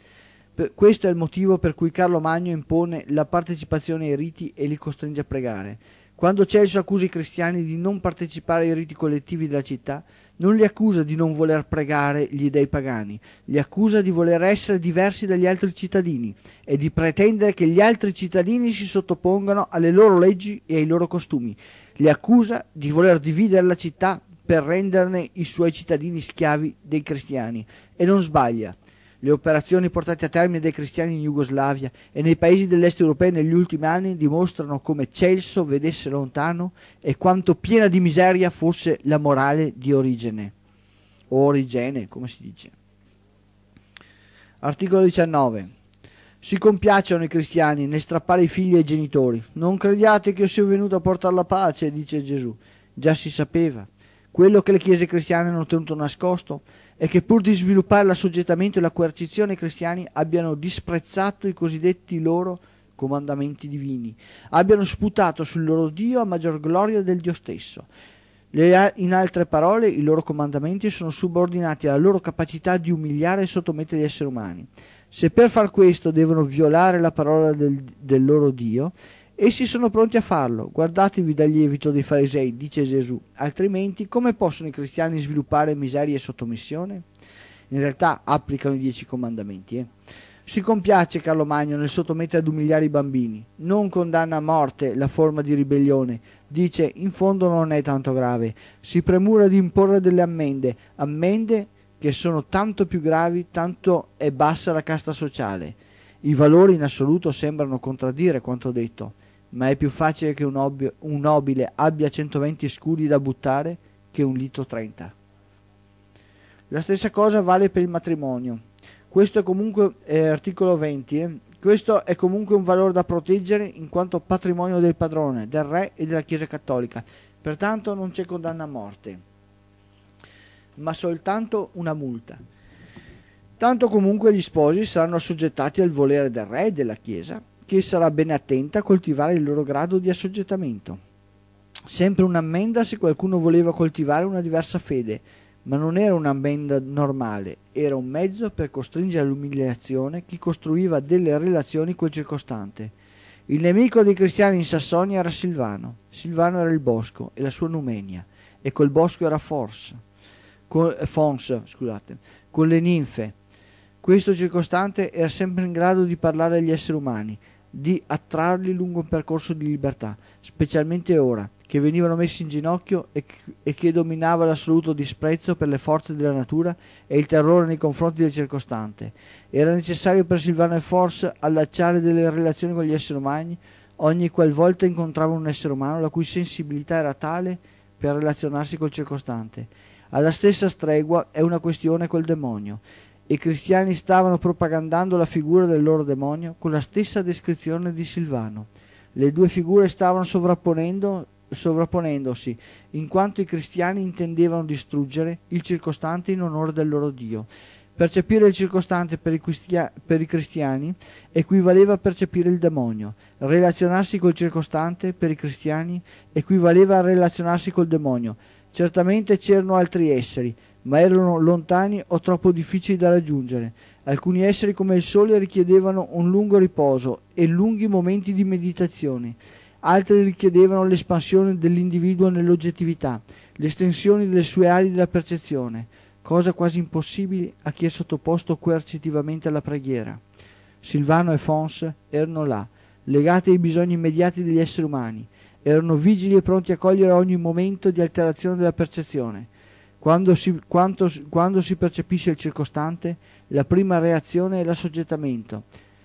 Questo è il motivo per cui Carlo Magno impone la partecipazione ai riti e li costringe a pregare. Quando Celso accusa i cristiani di non partecipare ai riti collettivi della città, non li accusa di non voler pregare gli dei pagani, li accusa di voler essere diversi dagli altri cittadini e di pretendere che gli altri cittadini si sottopongano alle loro leggi e ai loro costumi. Li accusa di voler dividere la città per renderne i suoi cittadini schiavi dei cristiani. E non sbaglia. Le operazioni portate a termine dai cristiani in Jugoslavia e nei paesi dell'est europeo negli ultimi anni dimostrano come Celso vedesse lontano e quanto piena di miseria fosse la morale di Origene. Origene, come si dice. Articolo 19. Si compiacciono i cristiani nel strappare i figli ai genitori. Non crediate che io sia venuto a portare la pace, dice Gesù. Già si sapeva. Quello che le chiese cristiane hanno tenuto nascosto è che pur di sviluppare l'assoggettamento e la coercizione i cristiani abbiano disprezzato i cosiddetti loro comandamenti divini, abbiano sputato sul loro Dio a maggior gloria del Dio stesso. In altre parole, i loro comandamenti sono subordinati alla loro capacità di umiliare e sottomettere gli esseri umani. Se per far questo devono violare la parola del loro Dio, essi sono pronti a farlo. Guardatevi dal lievito dei farisei, dice Gesù, altrimenti come possono i cristiani sviluppare miseria e sottomissione? In realtà applicano i 10 comandamenti. Si compiace Carlo Magno nel sottomettere ad umiliare i bambini, non condanna a morte la forma di ribellione, dice in fondo non è tanto grave, si premura di imporre delle ammende, ammende che sono tanto più gravi tanto è bassa la casta sociale. I valori in assoluto sembrano contraddire quanto detto, ma è più facile che un nobile abbia 120 scudi da buttare che un lito 30. La stessa cosa vale per il matrimonio. Questo è comunque, articolo 20, questo è comunque un valore da proteggere in quanto patrimonio del padrone, del re e della Chiesa Cattolica. Pertanto non c'è condanna a morte, ma soltanto una multa. Tanto comunque gli sposi saranno assoggettati al volere del re e della Chiesa, che sarà ben attenta a coltivare il loro grado di assoggettamento. Sempre un'ammenda se qualcuno voleva coltivare una diversa fede, ma non era un'ammenda normale, era un mezzo per costringere all'umiliazione chi costruiva delle relazioni col circostante. Il nemico dei cristiani in Sassonia era Silvano. Silvano era il Bosco e la sua Numenia, e col Bosco era Fons, scusate, con le ninfe. Questo circostante era sempre in grado di parlare agli esseri umani, di attrarli lungo un percorso di libertà, specialmente ora, che venivano messi in ginocchio e che dominava l'assoluto disprezzo per le forze della natura e il terrore nei confronti del circostante. Era necessario per Silvano e Force allacciare delle relazioni con gli esseri umani, Ogni qual volta incontrava un essere umano la cui sensibilità era tale per relazionarsi col circostante. Alla stessa stregua è una questione col demonio. I cristiani stavano propagandando la figura del loro demonio con la stessa descrizione di Silvano. Le due figure stavano sovrapponendosi, in quanto i cristiani intendevano distruggere il circostante in onore del loro Dio. Percepire il circostante per i cristiani equivaleva a percepire il demonio. Relazionarsi col circostante per i cristiani equivaleva a relazionarsi col demonio. Certamente c'erano altri esseri, ma erano lontani o troppo difficili da raggiungere. Alcuni esseri come il sole richiedevano un lungo riposo e lunghi momenti di meditazione. Altri richiedevano l'espansione dell'individuo nell'oggettività, l'estensione delle sue ali della percezione, cosa quasi impossibile a chi è sottoposto coercitivamente alla preghiera. Silvano e Fons erano là, legati ai bisogni immediati degli esseri umani, erano vigili e pronti a cogliere ogni momento di alterazione della percezione. Quando si percepisce il circostante, la prima reazione è l'assoggettamento.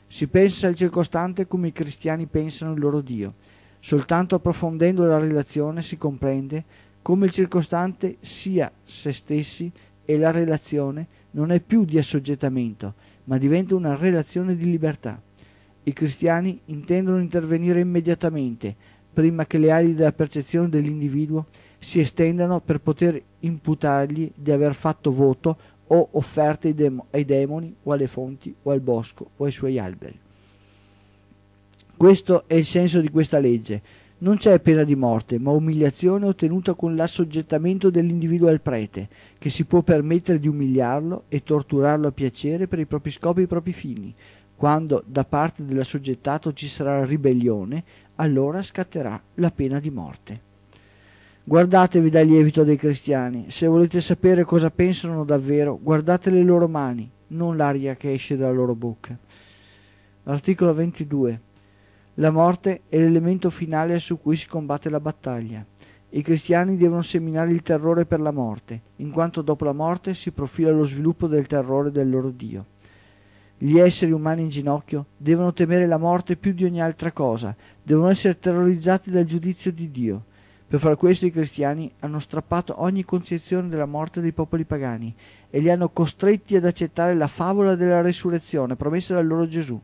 Si pensa al circostante come i cristiani pensano il loro Dio. Soltanto approfondendo la relazione si comprende come il circostante sia se stessi e la relazione non è più di assoggettamento, ma diventa una relazione di libertà. I cristiani intendono intervenire immediatamente, prima che le ali della percezione dell'individuo si estendano per poter imputargli di aver fatto voto o offerte ai demoni o alle fonti o al bosco o ai suoi alberi. Questo è il senso di questa legge. Non c'è pena di morte, ma umiliazione ottenuta con l'assoggettamento dell'individuo al prete, che si può permettere di umiliarlo e torturarlo a piacere per i propri scopi e i propri fini. Quando da parte dell'assoggettato ci sarà ribellione, allora scatterà la pena di morte. Guardatevi dal lievito dei cristiani. Se volete sapere cosa pensano davvero, guardate le loro mani, non l'aria che esce dalla loro bocca. Articolo 22. La morte è l'elemento finale su cui si combatte la battaglia. I cristiani devono seminare il terrore per la morte, in quanto dopo la morte si profila lo sviluppo del terrore del loro Dio. Gli esseri umani in ginocchio devono temere la morte più di ogni altra cosa, devono essere terrorizzati dal giudizio di Dio. Per far questo i cristiani hanno strappato ogni concezione della morte dei popoli pagani e li hanno costretti ad accettare la favola della resurrezione promessa dal loro Gesù.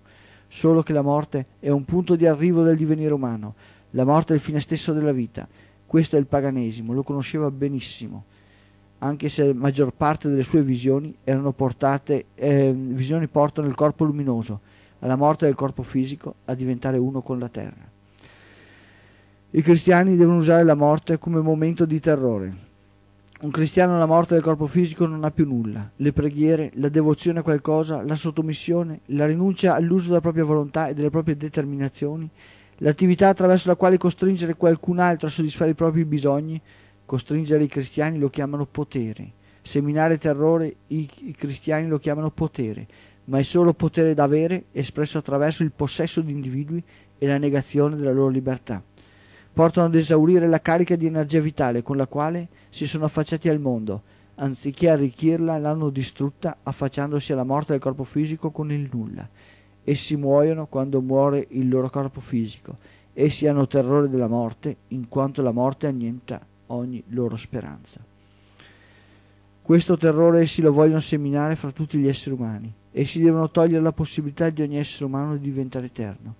Solo che la morte è un punto di arrivo del divenire umano. La morte è il fine stesso della vita. Questo è il paganesimo, lo conosceva benissimo, anche se la maggior parte delle sue visioni erano portano il corpo luminoso, alla morte del corpo fisico, a diventare uno con la terra. I cristiani devono usare la morte come momento di terrore. Un cristiano alla morte del corpo fisico non ha più nulla. Le preghiere, la devozione a qualcosa, la sottomissione, la rinuncia all'uso della propria volontà e delle proprie determinazioni, l'attività attraverso la quale costringere qualcun altro a soddisfare i propri bisogni, costringere i cristiani lo chiamano potere. Seminare terrore i cristiani lo chiamano potere, ma è solo potere da avere espresso attraverso il possesso di individui e la negazione della loro libertà. Portano ad esaurire la carica di energia vitale con la quale si sono affacciati al mondo. Anziché arricchirla, l'hanno distrutta affacciandosi alla morte del corpo fisico con il nulla. Essi muoiono quando muore il loro corpo fisico. Essi hanno terrore della morte, in quanto la morte annienta ogni loro speranza. Questo terrore essi lo vogliono seminare fra tutti gli esseri umani. Essi devono togliere la possibilità di ogni essere umano di diventare eterno.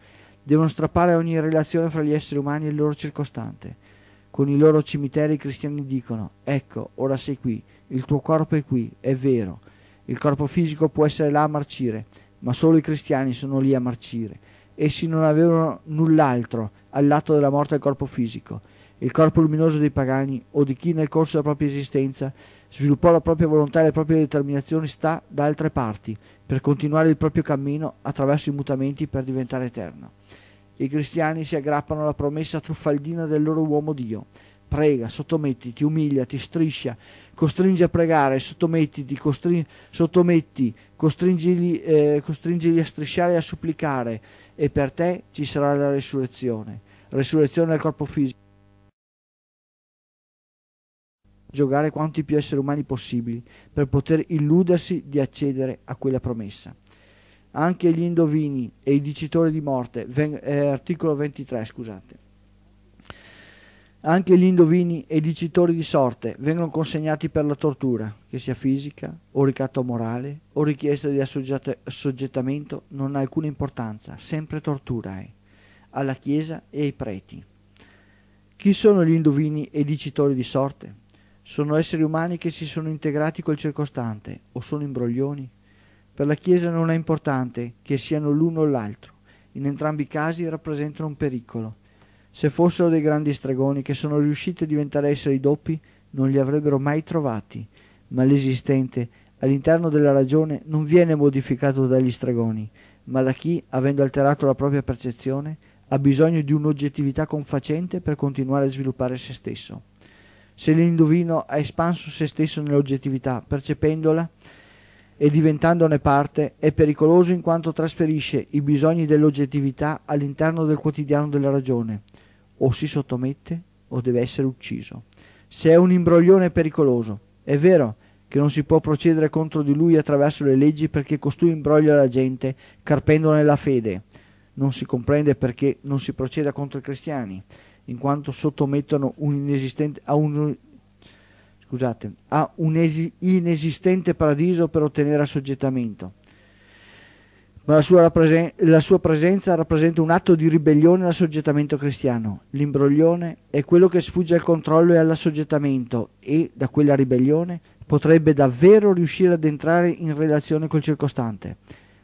Devono strappare ogni relazione fra gli esseri umani e il loro circostante. Con i loro cimiteri i cristiani dicono: ecco, ora sei qui, il tuo corpo è qui, è vero. Il corpo fisico può essere là a marcire, ma solo i cristiani sono lì a marcire. Essi non avevano null'altro all'atto della morte del corpo fisico. Il corpo luminoso dei pagani, o di chi nel corso della propria esistenza sviluppò la propria volontà e le proprie determinazioni, sta da altre parti, per continuare il proprio cammino attraverso i mutamenti per diventare eterno. I cristiani si aggrappano alla promessa truffaldina del loro uomo Dio. Prega, sottomettiti, umiliati, striscia, costringi a pregare, sottomettiti, costringili a strisciare e a supplicare, e per te ci sarà la resurrezione. Resurrezione del corpo fisico. Giocare quanti più esseri umani possibili per poter illudersi di accedere a quella promessa. anche gli indovini e i dicitori di morte, articolo 23, scusate. Anche gli indovini e i dicitori di sorte vengono consegnati per la tortura, che sia fisica o ricatto morale o richiesta di assoggettamento, non ha alcuna importanza, sempre tortura è, alla Chiesa e ai preti. Chi sono gli indovini e i dicitori di sorte? Sono esseri umani che si sono integrati col circostante o sono imbroglioni? Per la Chiesa non è importante che siano l'uno o l'altro, in entrambi i casi rappresentano un pericolo. Se fossero dei grandi stregoni che sono riusciti a diventare esseri doppi, non li avrebbero mai trovati, ma l'esistente all'interno della ragione non viene modificato dagli stregoni, ma da chi, avendo alterato la propria percezione, ha bisogno di un'oggettività confacente per continuare a sviluppare se stesso. Se l'indovino ha espanso se stesso nell'oggettività, percependola e diventandone parte, è pericoloso in quanto trasferisce i bisogni dell'oggettività all'interno del quotidiano della ragione, o si sottomette o deve essere ucciso. Se è un imbroglione pericoloso, è vero che non si può procedere contro di lui attraverso le leggi perché costui imbroglia la gente carpendone la fede. Non si comprende perché non si proceda contro i cristiani, in quanto sottomettono un inesistente paradiso per ottenere assoggettamento. Ma la sua presenza rappresenta un atto di ribellione all'assoggettamento cristiano. L'imbroglione è quello che sfugge al controllo e all'assoggettamento e, da quella ribellione, potrebbe davvero riuscire ad entrare in relazione col circostante.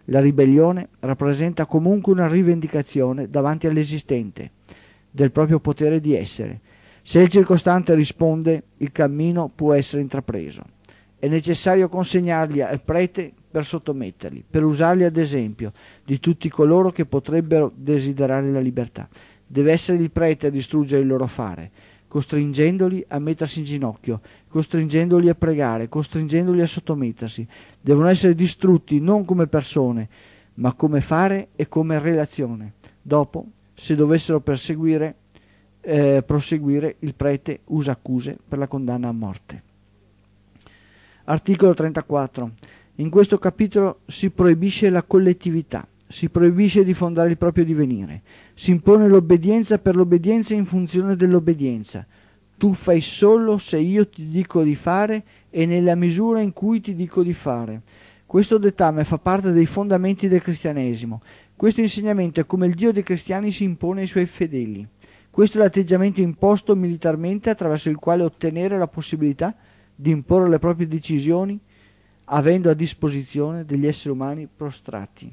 La ribellione rappresenta comunque una rivendicazione davanti all'esistente, del proprio potere di essere. Se il circostante risponde, il cammino può essere intrapreso. È necessario consegnarli al prete per sottometterli, per usarli ad esempio di tutti coloro che potrebbero desiderare la libertà. Deve essere il prete a distruggere il loro fare, costringendoli a mettersi in ginocchio, costringendoli a pregare, costringendoli a sottomettersi. Devono essere distrutti non come persone, ma come fare e come relazione. Dopo, se dovessero proseguire, il prete usa accuse per la condanna a morte. Articolo 34. In questo capitolo si proibisce la collettività, si proibisce di fondare il proprio divenire, si impone l'obbedienza per l'obbedienza in funzione dell'obbedienza. Tu fai solo se io ti dico di fare e nella misura in cui ti dico di fare. Questo dettame fa parte dei fondamenti del cristianesimo. Questo insegnamento è come il Dio dei cristiani si impone ai suoi fedeli. Questo è l'atteggiamento imposto militarmente attraverso il quale ottenere la possibilità di imporre le proprie decisioni avendo a disposizione degli esseri umani prostrati.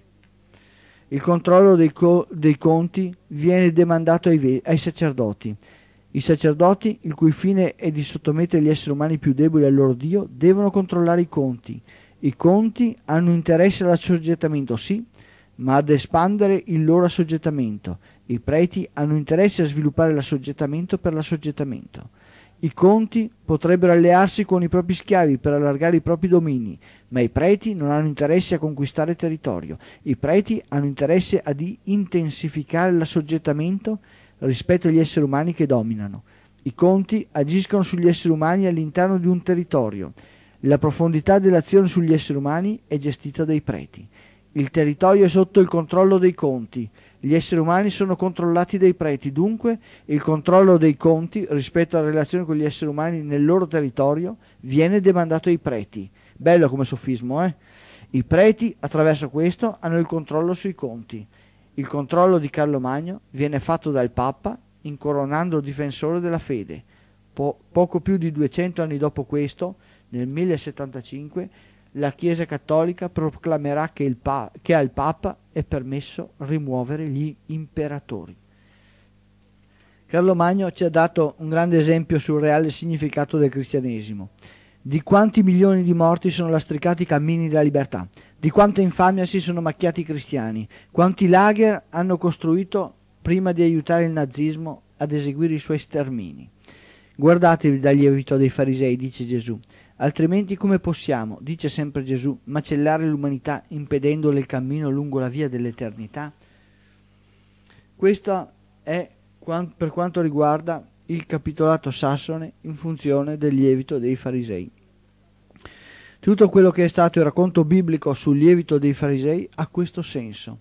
Il controllo dei conti viene demandato ai sacerdoti. I sacerdoti, il cui fine è di sottomettere gli esseri umani più deboli al loro Dio, devono controllare i conti. I conti hanno interesse all'assoggettamento, sì, ma ad espandere il loro assoggettamento. I preti hanno interesse a sviluppare l'assoggettamento per l'assoggettamento. I conti potrebbero allearsi con i propri schiavi per allargare i propri domini, ma i preti non hanno interesse a conquistare territorio. I preti hanno interesse ad intensificare l'assoggettamento rispetto agli esseri umani che dominano. I conti agiscono sugli esseri umani all'interno di un territorio. La profondità dell'azione sugli esseri umani è gestita dai preti. Il territorio è sotto il controllo dei conti. Gli esseri umani sono controllati dai preti, dunque il controllo dei conti rispetto alla relazione con gli esseri umani nel loro territorio viene demandato ai preti. Bello come sofismo, eh? I preti, attraverso questo, hanno il controllo sui conti. Il controllo di Carlo Magno viene fatto dal Papa, incoronando difensore della fede. Poco più di 200 anni dopo questo, nel 1075, la Chiesa Cattolica proclamerà che al Papa è permesso rimuovere gli imperatori. Carlo Magno ci ha dato un grande esempio sul reale significato del cristianesimo. Di quanti milioni di morti sono lastricati i cammini della libertà, di quanta infamia si sono macchiati i cristiani, quanti lager hanno costruito prima di aiutare il nazismo ad eseguire i suoi stermini. Guardatevi dagli evitò dei farisei, dice Gesù. Altrimenti come possiamo, dice sempre Gesù, macellare l'umanità impedendole il cammino lungo la via dell'eternità? Questo è per quanto riguarda il capitolato sassone in funzione del lievito dei farisei. Tutto quello che è stato il racconto biblico sul lievito dei farisei ha questo senso.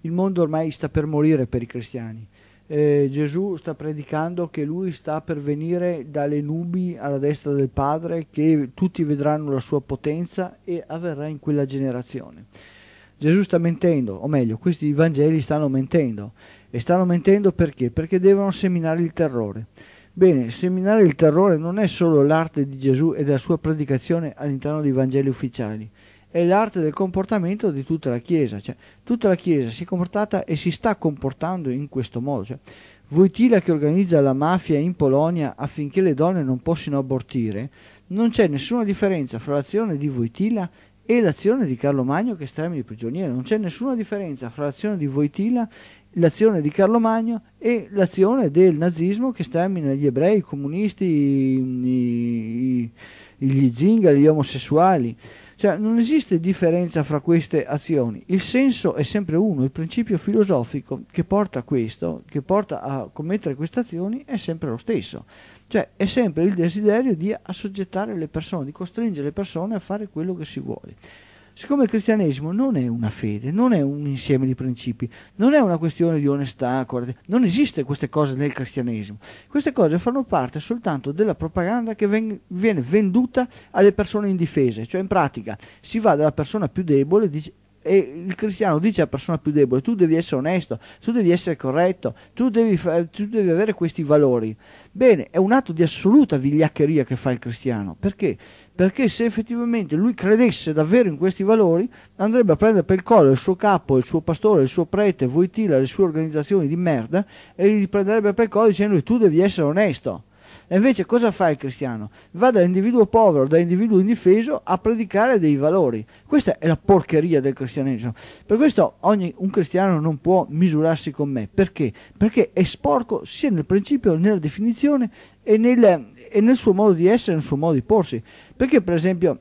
Il mondo ormai sta per morire per i cristiani. Gesù sta predicando che lui sta per venire dalle nubi alla destra del Padre, che tutti vedranno la sua potenza e avverrà in quella generazione. Gesù sta mentendo, o meglio, questi Vangeli stanno mentendo. E stanno mentendo perché? Perché devono seminare il terrore. Bene, seminare il terrore non è solo l'arte di Gesù e della sua predicazione all'interno dei Vangeli ufficiali, è l'arte del comportamento di tutta la Chiesa. Cioè, tutta la Chiesa si è comportata e si sta comportando in questo modo. Cioè, Wojtyła, che organizza la mafia in Polonia affinché le donne non possano abortire, non c'è nessuna differenza fra l'azione di Wojtyła e l'azione di Carlo Magno che stermina i prigionieri. Non c'è nessuna differenza fra l'azione di Wojtyła, l'azione di Carlo Magno e l'azione del nazismo che stermina gli ebrei, i comunisti, gli zingari, gli omosessuali. Cioè, non esiste differenza fra queste azioni, il senso è sempre uno, il principio filosofico che porta a questo, che porta a commettere queste azioni è sempre lo stesso, cioè è sempre il desiderio di assoggettare le persone, di costringere le persone a fare quello che si vuole. Siccome il cristianesimo non è una fede, non è un insieme di principi, non è una questione di onestà, non esiste queste cose nel cristianesimo. Queste cose fanno parte soltanto della propaganda che viene venduta alle persone indifese. Cioè in pratica si va dalla persona più debole e il cristiano dice alla persona più debole: tu devi essere onesto, tu devi essere corretto, tu devi avere questi valori. Bene, è un atto di assoluta vigliaccheria che fa il cristiano. Perché? Perché se effettivamente lui credesse davvero in questi valori, andrebbe a prendere per il collo il suo capo, il suo pastore, il suo prete, Wojtyła, le sue organizzazioni di merda, e gli prenderebbe per il collo dicendo: tu devi essere onesto. E invece cosa fa il cristiano? Va dall'individuo povero, dall'individuo indifeso a predicare dei valori. Questa è la porcheria del cristianesimo. Per questo un cristiano non può misurarsi con me. Perché? Perché è sporco sia nel principio, nella definizione e nel suo modo di essere, nel suo modo di porsi. Perché per esempio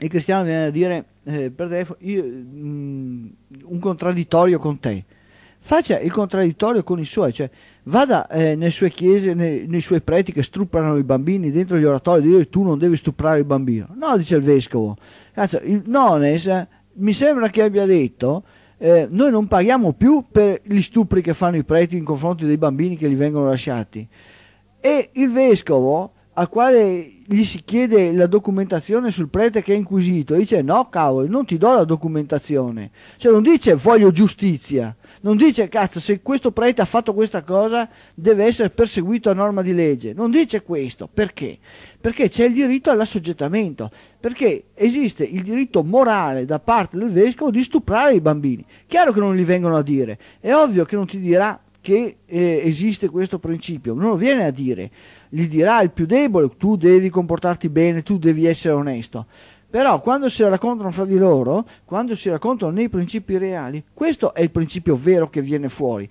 il cristiano viene a dire un contraddittorio con te. Faccia il contraddittorio con i suoi, cioè vada nelle sue chiese, nei suoi preti che stuprano i bambini dentro gli oratori, dire: tu non devi stuprare il bambino. No, dice il vescovo. Cazzo, il nones mi sembra che abbia detto: noi non paghiamo più per gli stupri che fanno i preti in confronto dei bambini che gli vengono lasciati. E il vescovo, al quale gli si chiede la documentazione sul prete che è inquisito, dice: no cavolo, non ti do la documentazione. Cioè non dice voglio giustizia, non dice cazzo se questo prete ha fatto questa cosa deve essere perseguito a norma di legge, non dice questo. Perché? Perché c'è il diritto all'assoggettamento, perché esiste il diritto morale da parte del vescovo di stuprare i bambini. Chiaro che non li vengono a dire, è ovvio che non ti dirà che esiste questo principio, non lo viene a dire, gli dirà il più debole: tu devi comportarti bene, tu devi essere onesto. Però quando si raccontano fra di loro, quando si raccontano nei principi reali, questo è il principio vero che viene fuori.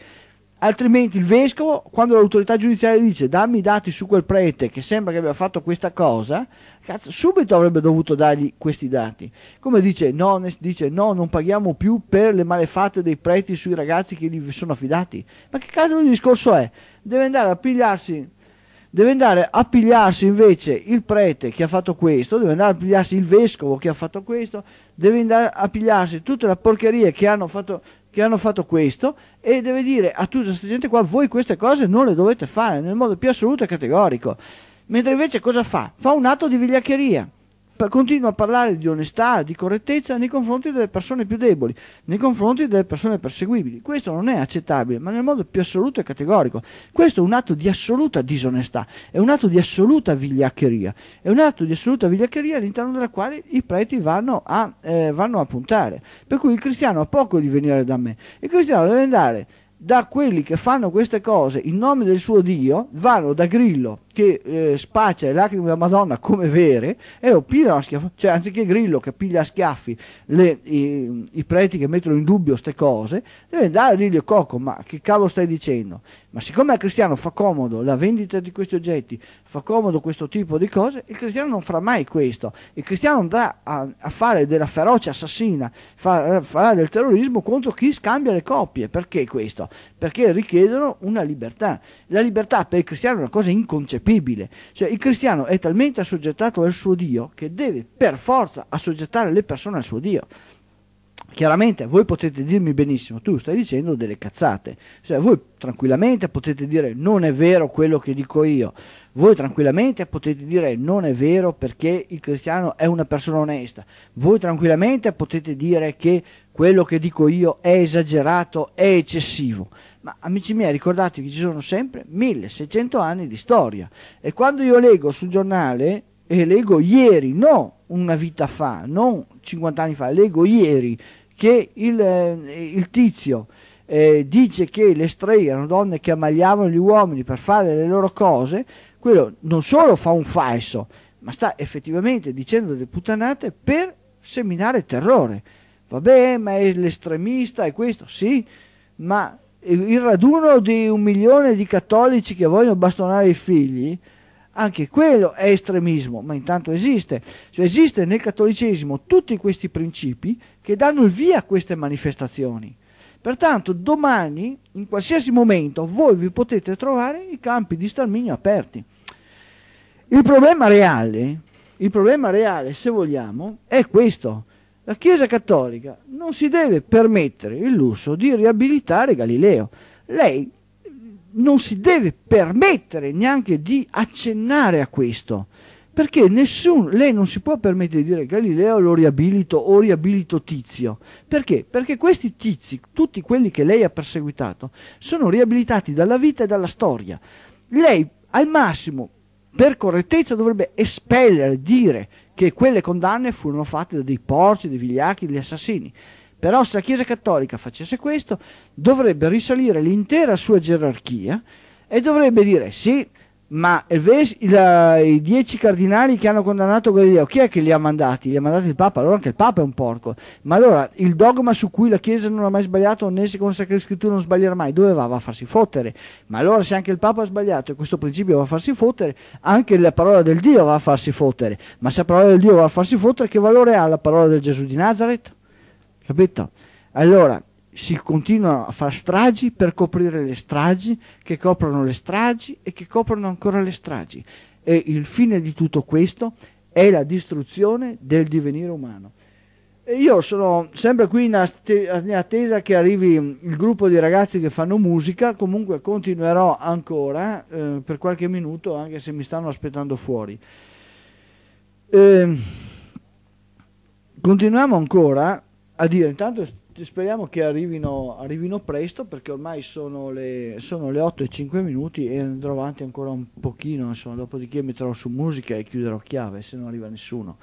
Altrimenti il vescovo, quando l'autorità giudiziaria dice dammi i dati su quel prete che sembra che abbia fatto questa cosa, cazzo, subito avrebbe dovuto dargli questi dati. Come dice Nones, dice no, non paghiamo più per le malefatte dei preti sui ragazzi che gli sono affidati. Ma che cazzo di discorso è? Deve andare a pigliarsi invece il prete che ha fatto questo, deve andare a pigliarsi il vescovo che ha fatto questo, deve andare a pigliarsi tutta la porcheria che hanno fatto questo, e deve dire a tutta questa gente qua: voi queste cose non le dovete fare nel modo più assoluto e categorico. Mentre invece cosa fa? Fa un atto di vigliaccheria, continua a parlare di onestà, di correttezza nei confronti delle persone più deboli, nei confronti delle persone perseguibili. Questo non è accettabile, ma nel modo più assoluto e categorico. Questo è un atto di assoluta disonestà, è un atto di assoluta vigliaccheria, è un atto di assoluta vigliaccheria all'interno della quale i preti vanno a puntare. Per cui il cristiano ha poco di venire da me, il cristiano deve andare da quelli che fanno queste cose in nome del suo Dio, vanno da Grillo che spaccia le lacrime della Madonna come vere e lo pigliano a schiaffi, cioè anziché Grillo che piglia a schiaffi i preti che mettono in dubbio queste cose, deve andare a dirgli: Cocco, ma che cavolo stai dicendo? Ma siccome al cristiano fa comodo la vendita di questi oggetti, fa comodo questo tipo di cose, il cristiano non farà mai questo, il cristiano andrà a fare della ferocia assassina, farà del terrorismo contro chi scambia le coppie. Perché questo? Perché richiedono una libertà, la libertà per il cristiano è una cosa inconcepibile. ineccepibile. Cioè il cristiano è talmente assoggettato al suo Dio che deve per forza assoggettare le persone al suo Dio. Chiaramente voi potete dirmi benissimo, tu stai dicendo delle cazzate, cioè voi tranquillamente potete dire non è vero quello che dico io, voi tranquillamente potete dire non è vero perché il cristiano è una persona onesta, voi tranquillamente potete dire che quello che dico io è esagerato, è eccessivo. Ma amici miei, ricordatevi che ci sono sempre 1600 anni di storia, e quando io leggo sul giornale, e leggo ieri, non una vita fa, non 50 anni fa, leggo ieri che il tizio dice che le streghe erano donne che ammagliavano gli uomini per fare le loro cose, quello non solo fa un falso, ma sta effettivamente dicendo delle puttanate per seminare terrore. Vabbè, ma è l'estremista, è questo, sì, ma il raduno di 1 milione di cattolici che vogliono bastonare i figli, anche quello è estremismo, ma intanto esiste. Cioè esiste nel cattolicesimo tutti questi principi che danno il via a queste manifestazioni. Pertanto domani, in qualsiasi momento, voi vi potete trovare i campi di sterminio aperti. Il problema reale, se vogliamo, è questo. La Chiesa Cattolica non si deve permettere il lusso di riabilitare Galileo. Lei non si deve permettere neanche di accennare a questo, perché lei non si può permettere di dire Galileo lo riabilito o riabilito Tizio. Perché? Perché questi tizi, tutti quelli che lei ha perseguitato, sono riabilitati dalla vita e dalla storia. Lei al massimo, per correttezza, dovrebbe espellere, dire che quelle condanne furono fatte da dei porci, dei vigliacchi, degli assassini. Però se la Chiesa Cattolica facesse questo, dovrebbe risalire l'intera sua gerarchia e dovrebbe dire sì, ma i 10 cardinali che hanno condannato Galileo, chi è che li ha mandati? Li ha mandati il Papa, allora anche il Papa è un porco. Ma allora il dogma su cui la Chiesa non ha mai sbagliato, né secondo la Sacra Scrittura non sbaglierà mai, dove va? Va a farsi fottere. Ma allora se anche il Papa ha sbagliato e questo principio va a farsi fottere, anche la parola del Dio va a farsi fottere. Ma se la parola del Dio va a farsi fottere, che valore ha la parola del Gesù di Nazareth? Capito? Allora si continuano a fare stragi per coprire le stragi, che coprono le stragi e che coprono ancora le stragi. E il fine di tutto questo è la distruzione del divenire umano. E io sono sempre qui in attesa che arrivi il gruppo di ragazzi che fanno musica, comunque continuerò ancora per qualche minuto, anche se mi stanno aspettando fuori. Continuiamo ancora a dire, intanto speriamo che arrivino presto, perché ormai sono le 8:05 e andrò avanti ancora un pochino, insomma, dopodiché metterò su musica e chiuderò chiave se non arriva nessuno,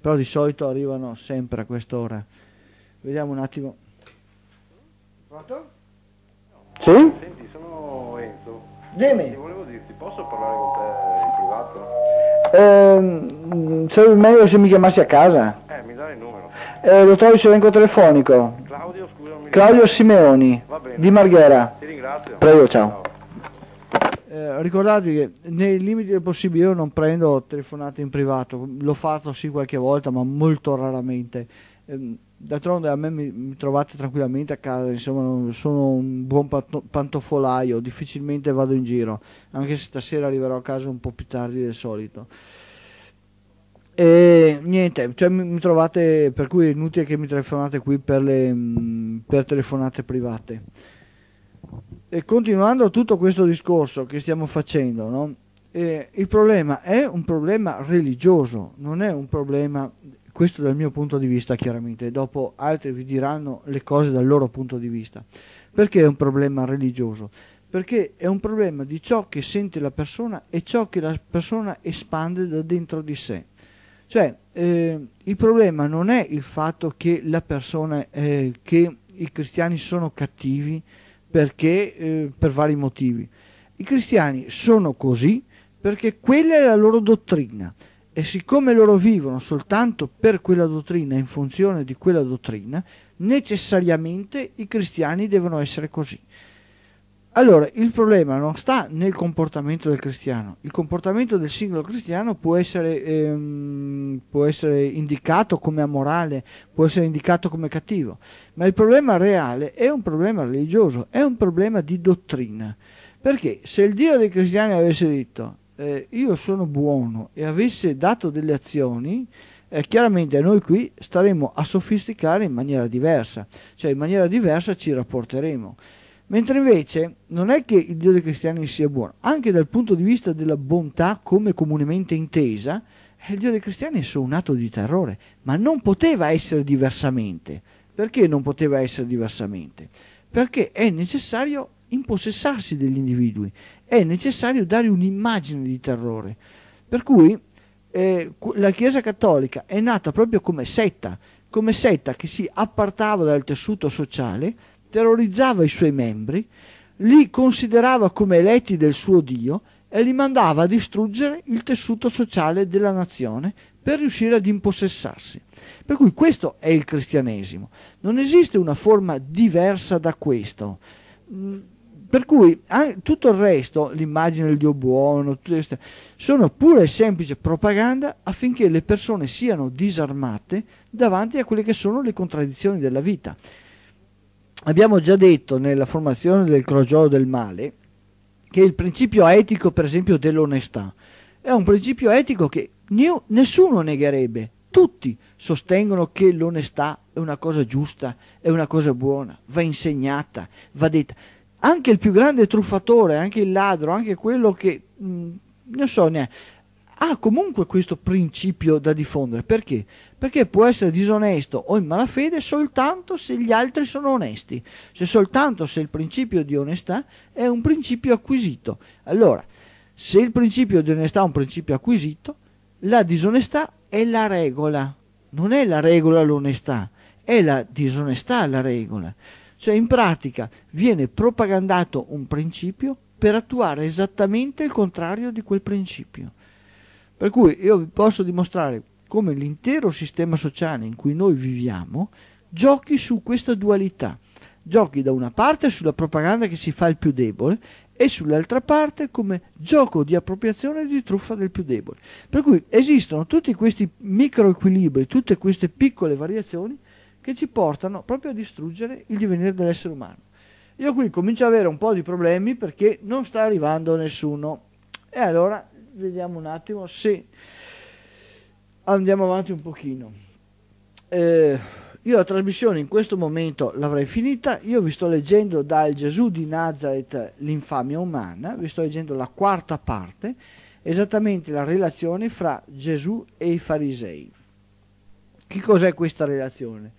però di solito arrivano sempre a quest'ora. Vediamo un attimo. Pronto? Sì? Senti, sono Enzo. Dimmi. Ti volevo dirti, posso parlare con te in privato? Sarebbe meglio se mi chiamassi a casa. Mi dai il numero? Lo trovi sull'elenco telefonico. Claudio, scusami. Claudio Simeoni, di Marghera. Ti ringrazio. Prego, ciao. Ricordate che nei limiti del possibile io non prendo telefonate in privato, l'ho fatto sì qualche volta, ma molto raramente. D'altronde a me mi trovate tranquillamente a casa, insomma, sono un buon pantofolaio, difficilmente vado in giro, anche se stasera arriverò a casa un po' più tardi del solito. E niente, cioè mi trovate, per cui è inutile che mi telefonate qui per telefonate private. E continuando tutto questo discorso che stiamo facendo, no? Il problema è un problema religioso, non è un problema, questo dal mio punto di vista chiaramente, dopo altri vi diranno le cose dal loro punto di vista. Perché è un problema religioso? Perché è un problema di ciò che sente la persona e ciò che la persona espande da dentro di sé. Cioè, il problema non è il fatto che la persona, che i cristiani sono cattivi perché, per vari motivi. I cristiani sono così perché quella è la loro dottrina, e siccome loro vivono soltanto per quella dottrina, in funzione di quella dottrina, necessariamente i cristiani devono essere così. Allora, il problema non sta nel comportamento del cristiano. Il comportamento del singolo cristiano può essere indicato come amorale, può essere indicato come cattivo, ma il problema reale è un problema religioso, è un problema di dottrina. Perché se il Dio dei cristiani avesse detto io sono buono e avesse dato delle azioni, chiaramente noi qui staremo a sofisticare in maniera diversa, cioè in maniera diversa ci rapporteremo. Mentre invece non è che il Dio dei cristiani sia buono, anche dal punto di vista della bontà come comunemente intesa, il Dio dei cristiani è solo un atto di terrore, ma non poteva essere diversamente. Perché non poteva essere diversamente? Perché è necessario impossessarsi degli individui, è necessario dare un'immagine di terrore. Per cui la Chiesa Cattolica è nata proprio come setta che si appartava dal tessuto sociale, terrorizzava i suoi membri, li considerava come eletti del suo Dio e li mandava a distruggere il tessuto sociale della nazione per riuscire ad impossessarsi. Per cui questo è il cristianesimo. Non esiste una forma diversa da questo. Per cui tutto il resto, l'immagine del Dio buono, sono pura e semplice propaganda affinché le persone siano disarmate davanti a quelle che sono le contraddizioni della vita. Abbiamo già detto nella formazione del crogiolo del male che il principio etico, per esempio, dell'onestà è un principio etico che nessuno negherebbe. Tutti sostengono che l'onestà è una cosa giusta, è una cosa buona, va insegnata, va detta. Anche il più grande truffatore, anche il ladro, anche quello che, non so, ha comunque questo principio da diffondere. Perché? Perché può essere disonesto o in malafede soltanto se gli altri sono onesti, cioè soltanto se il principio di onestà è un principio acquisito. Allora, se il principio di onestà è un principio acquisito, la disonestà è la regola, non è la regola l'onestà, è la disonestà la regola. Cioè in pratica viene propagandato un principio per attuare esattamente il contrario di quel principio. Per cui io vi posso dimostrare come l'intero sistema sociale in cui noi viviamo giochi su questa dualità, giochi da una parte sulla propaganda che si fa il più debole e sull'altra parte come gioco di appropriazione e di truffa del più debole. Per cui esistono tutti questi microequilibri, tutte queste piccole variazioni che ci portano proprio a distruggere il divenire dell'essere umano. Io qui comincio ad avere un po' di problemi perché non sta arrivando nessuno. E allora vediamo un attimo se andiamo avanti un pochino. Io la trasmissione in questo momento l'avrei finita, io vi sto leggendo dal Gesù di Nazareth l'infamia umana, vi sto leggendo la quarta parte, esattamente la relazione fra Gesù e i farisei. Che cos'è questa relazione?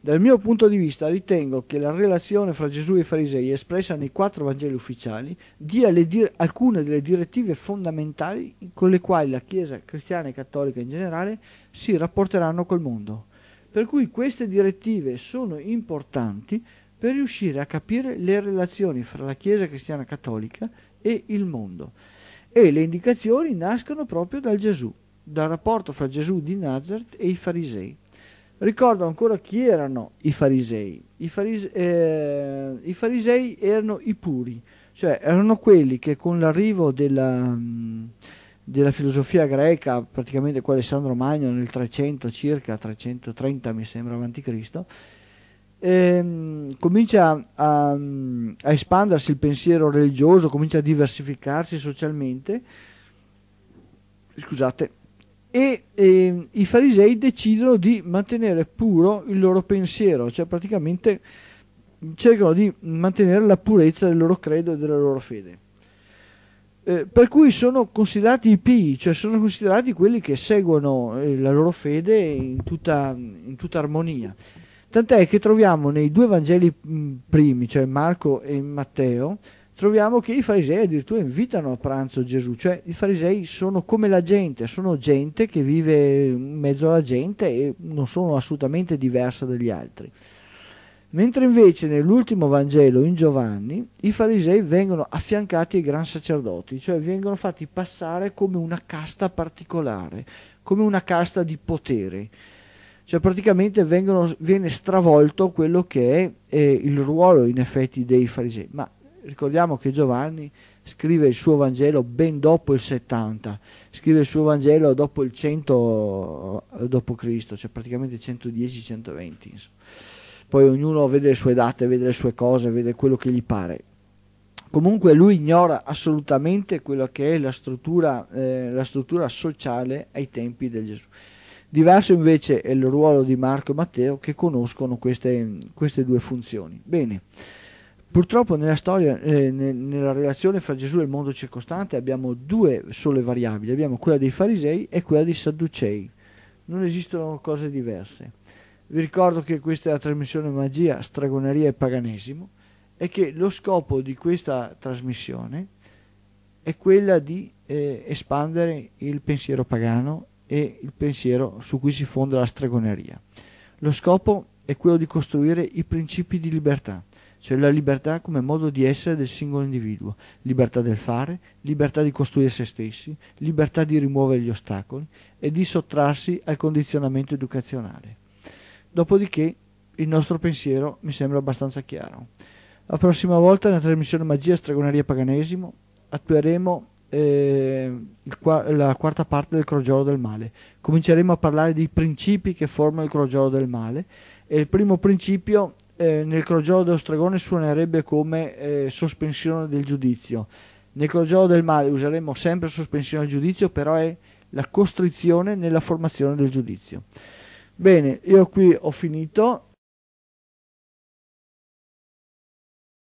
Dal mio punto di vista ritengo che la relazione fra Gesù e i farisei espressa nei quattro Vangeli ufficiali dia alcune delle direttive fondamentali con le quali la Chiesa cristiana e cattolica in generale si rapporteranno col mondo. Per cui queste direttive sono importanti per riuscire a capire le relazioni fra la Chiesa cristiana cattolica e il mondo. E le indicazioni nascono proprio dal Gesù, dal rapporto fra Gesù di Nazareth e i farisei. Ricordo ancora chi erano i farisei. I farisei erano i puri, cioè erano quelli che con l'arrivo della filosofia greca, praticamente qua Alessandro Magno nel 300 circa, 330 mi sembra a.C., comincia a espandersi il pensiero religioso, comincia a diversificarsi socialmente, scusate, e i farisei decidono di mantenere puro il loro pensiero, cioè praticamente cercano di mantenere la purezza del loro credo e della loro fede. Per cui sono considerati i pii, cioè sono considerati quelli che seguono la loro fede in tutta armonia. Tant'è che troviamo nei due Vangeli primi, cioè Marco e Matteo, troviamo che i farisei addirittura invitano a pranzo Gesù, cioè i farisei sono come la gente, sono gente che vive in mezzo alla gente e non sono assolutamente diversa dagli altri. Mentre invece nell'ultimo Vangelo, in Giovanni, i farisei vengono affiancati ai gran sacerdoti, cioè vengono fatti passare come una casta particolare, come una casta di potere. Cioè praticamente viene stravolto quello che è il ruolo in effetti dei farisei. Ma ricordiamo che Giovanni scrive il suo Vangelo ben dopo il 70, scrive il suo Vangelo dopo il 100 dopo Cristo, cioè praticamente 110-120 insomma. Poi ognuno vede le sue date, vede le sue cose, vede quello che gli pare. Comunque lui ignora assolutamente quello che è la struttura sociale ai tempi del Gesù. Diverso invece è il ruolo di Marco e Matteo, che conoscono queste due funzioni. Bene, purtroppo nella storia, nella relazione fra Gesù e il mondo circostante abbiamo due sole variabili, abbiamo quella dei farisei e quella dei sadducei, non esistono cose diverse. Vi ricordo che questa è la trasmissione Magia, Stregoneria e Paganesimo, è che lo scopo di questa trasmissione è quella di espandere il pensiero pagano e il pensiero su cui si fonda la stregoneria. Lo scopo è quello di costruire i principi di libertà, cioè la libertà come modo di essere del singolo individuo, libertà del fare, libertà di costruire se stessi, libertà di rimuovere gli ostacoli e di sottrarsi al condizionamento educazionale. Dopodiché il nostro pensiero mi sembra abbastanza chiaro. La prossima volta nella trasmissione Magia, Stregoneria e Paganesimo attueremo la quarta parte del crogiolo del male. Cominceremo a parlare dei principi che formano il crogiolo del male, e il primo principio nel crogiolo dello stregone suonerebbe come sospensione del giudizio. Nel crogiolo del male useremo sempre sospensione del giudizio, però è la costrizione nella formazione del giudizio. Bene, io qui ho finito.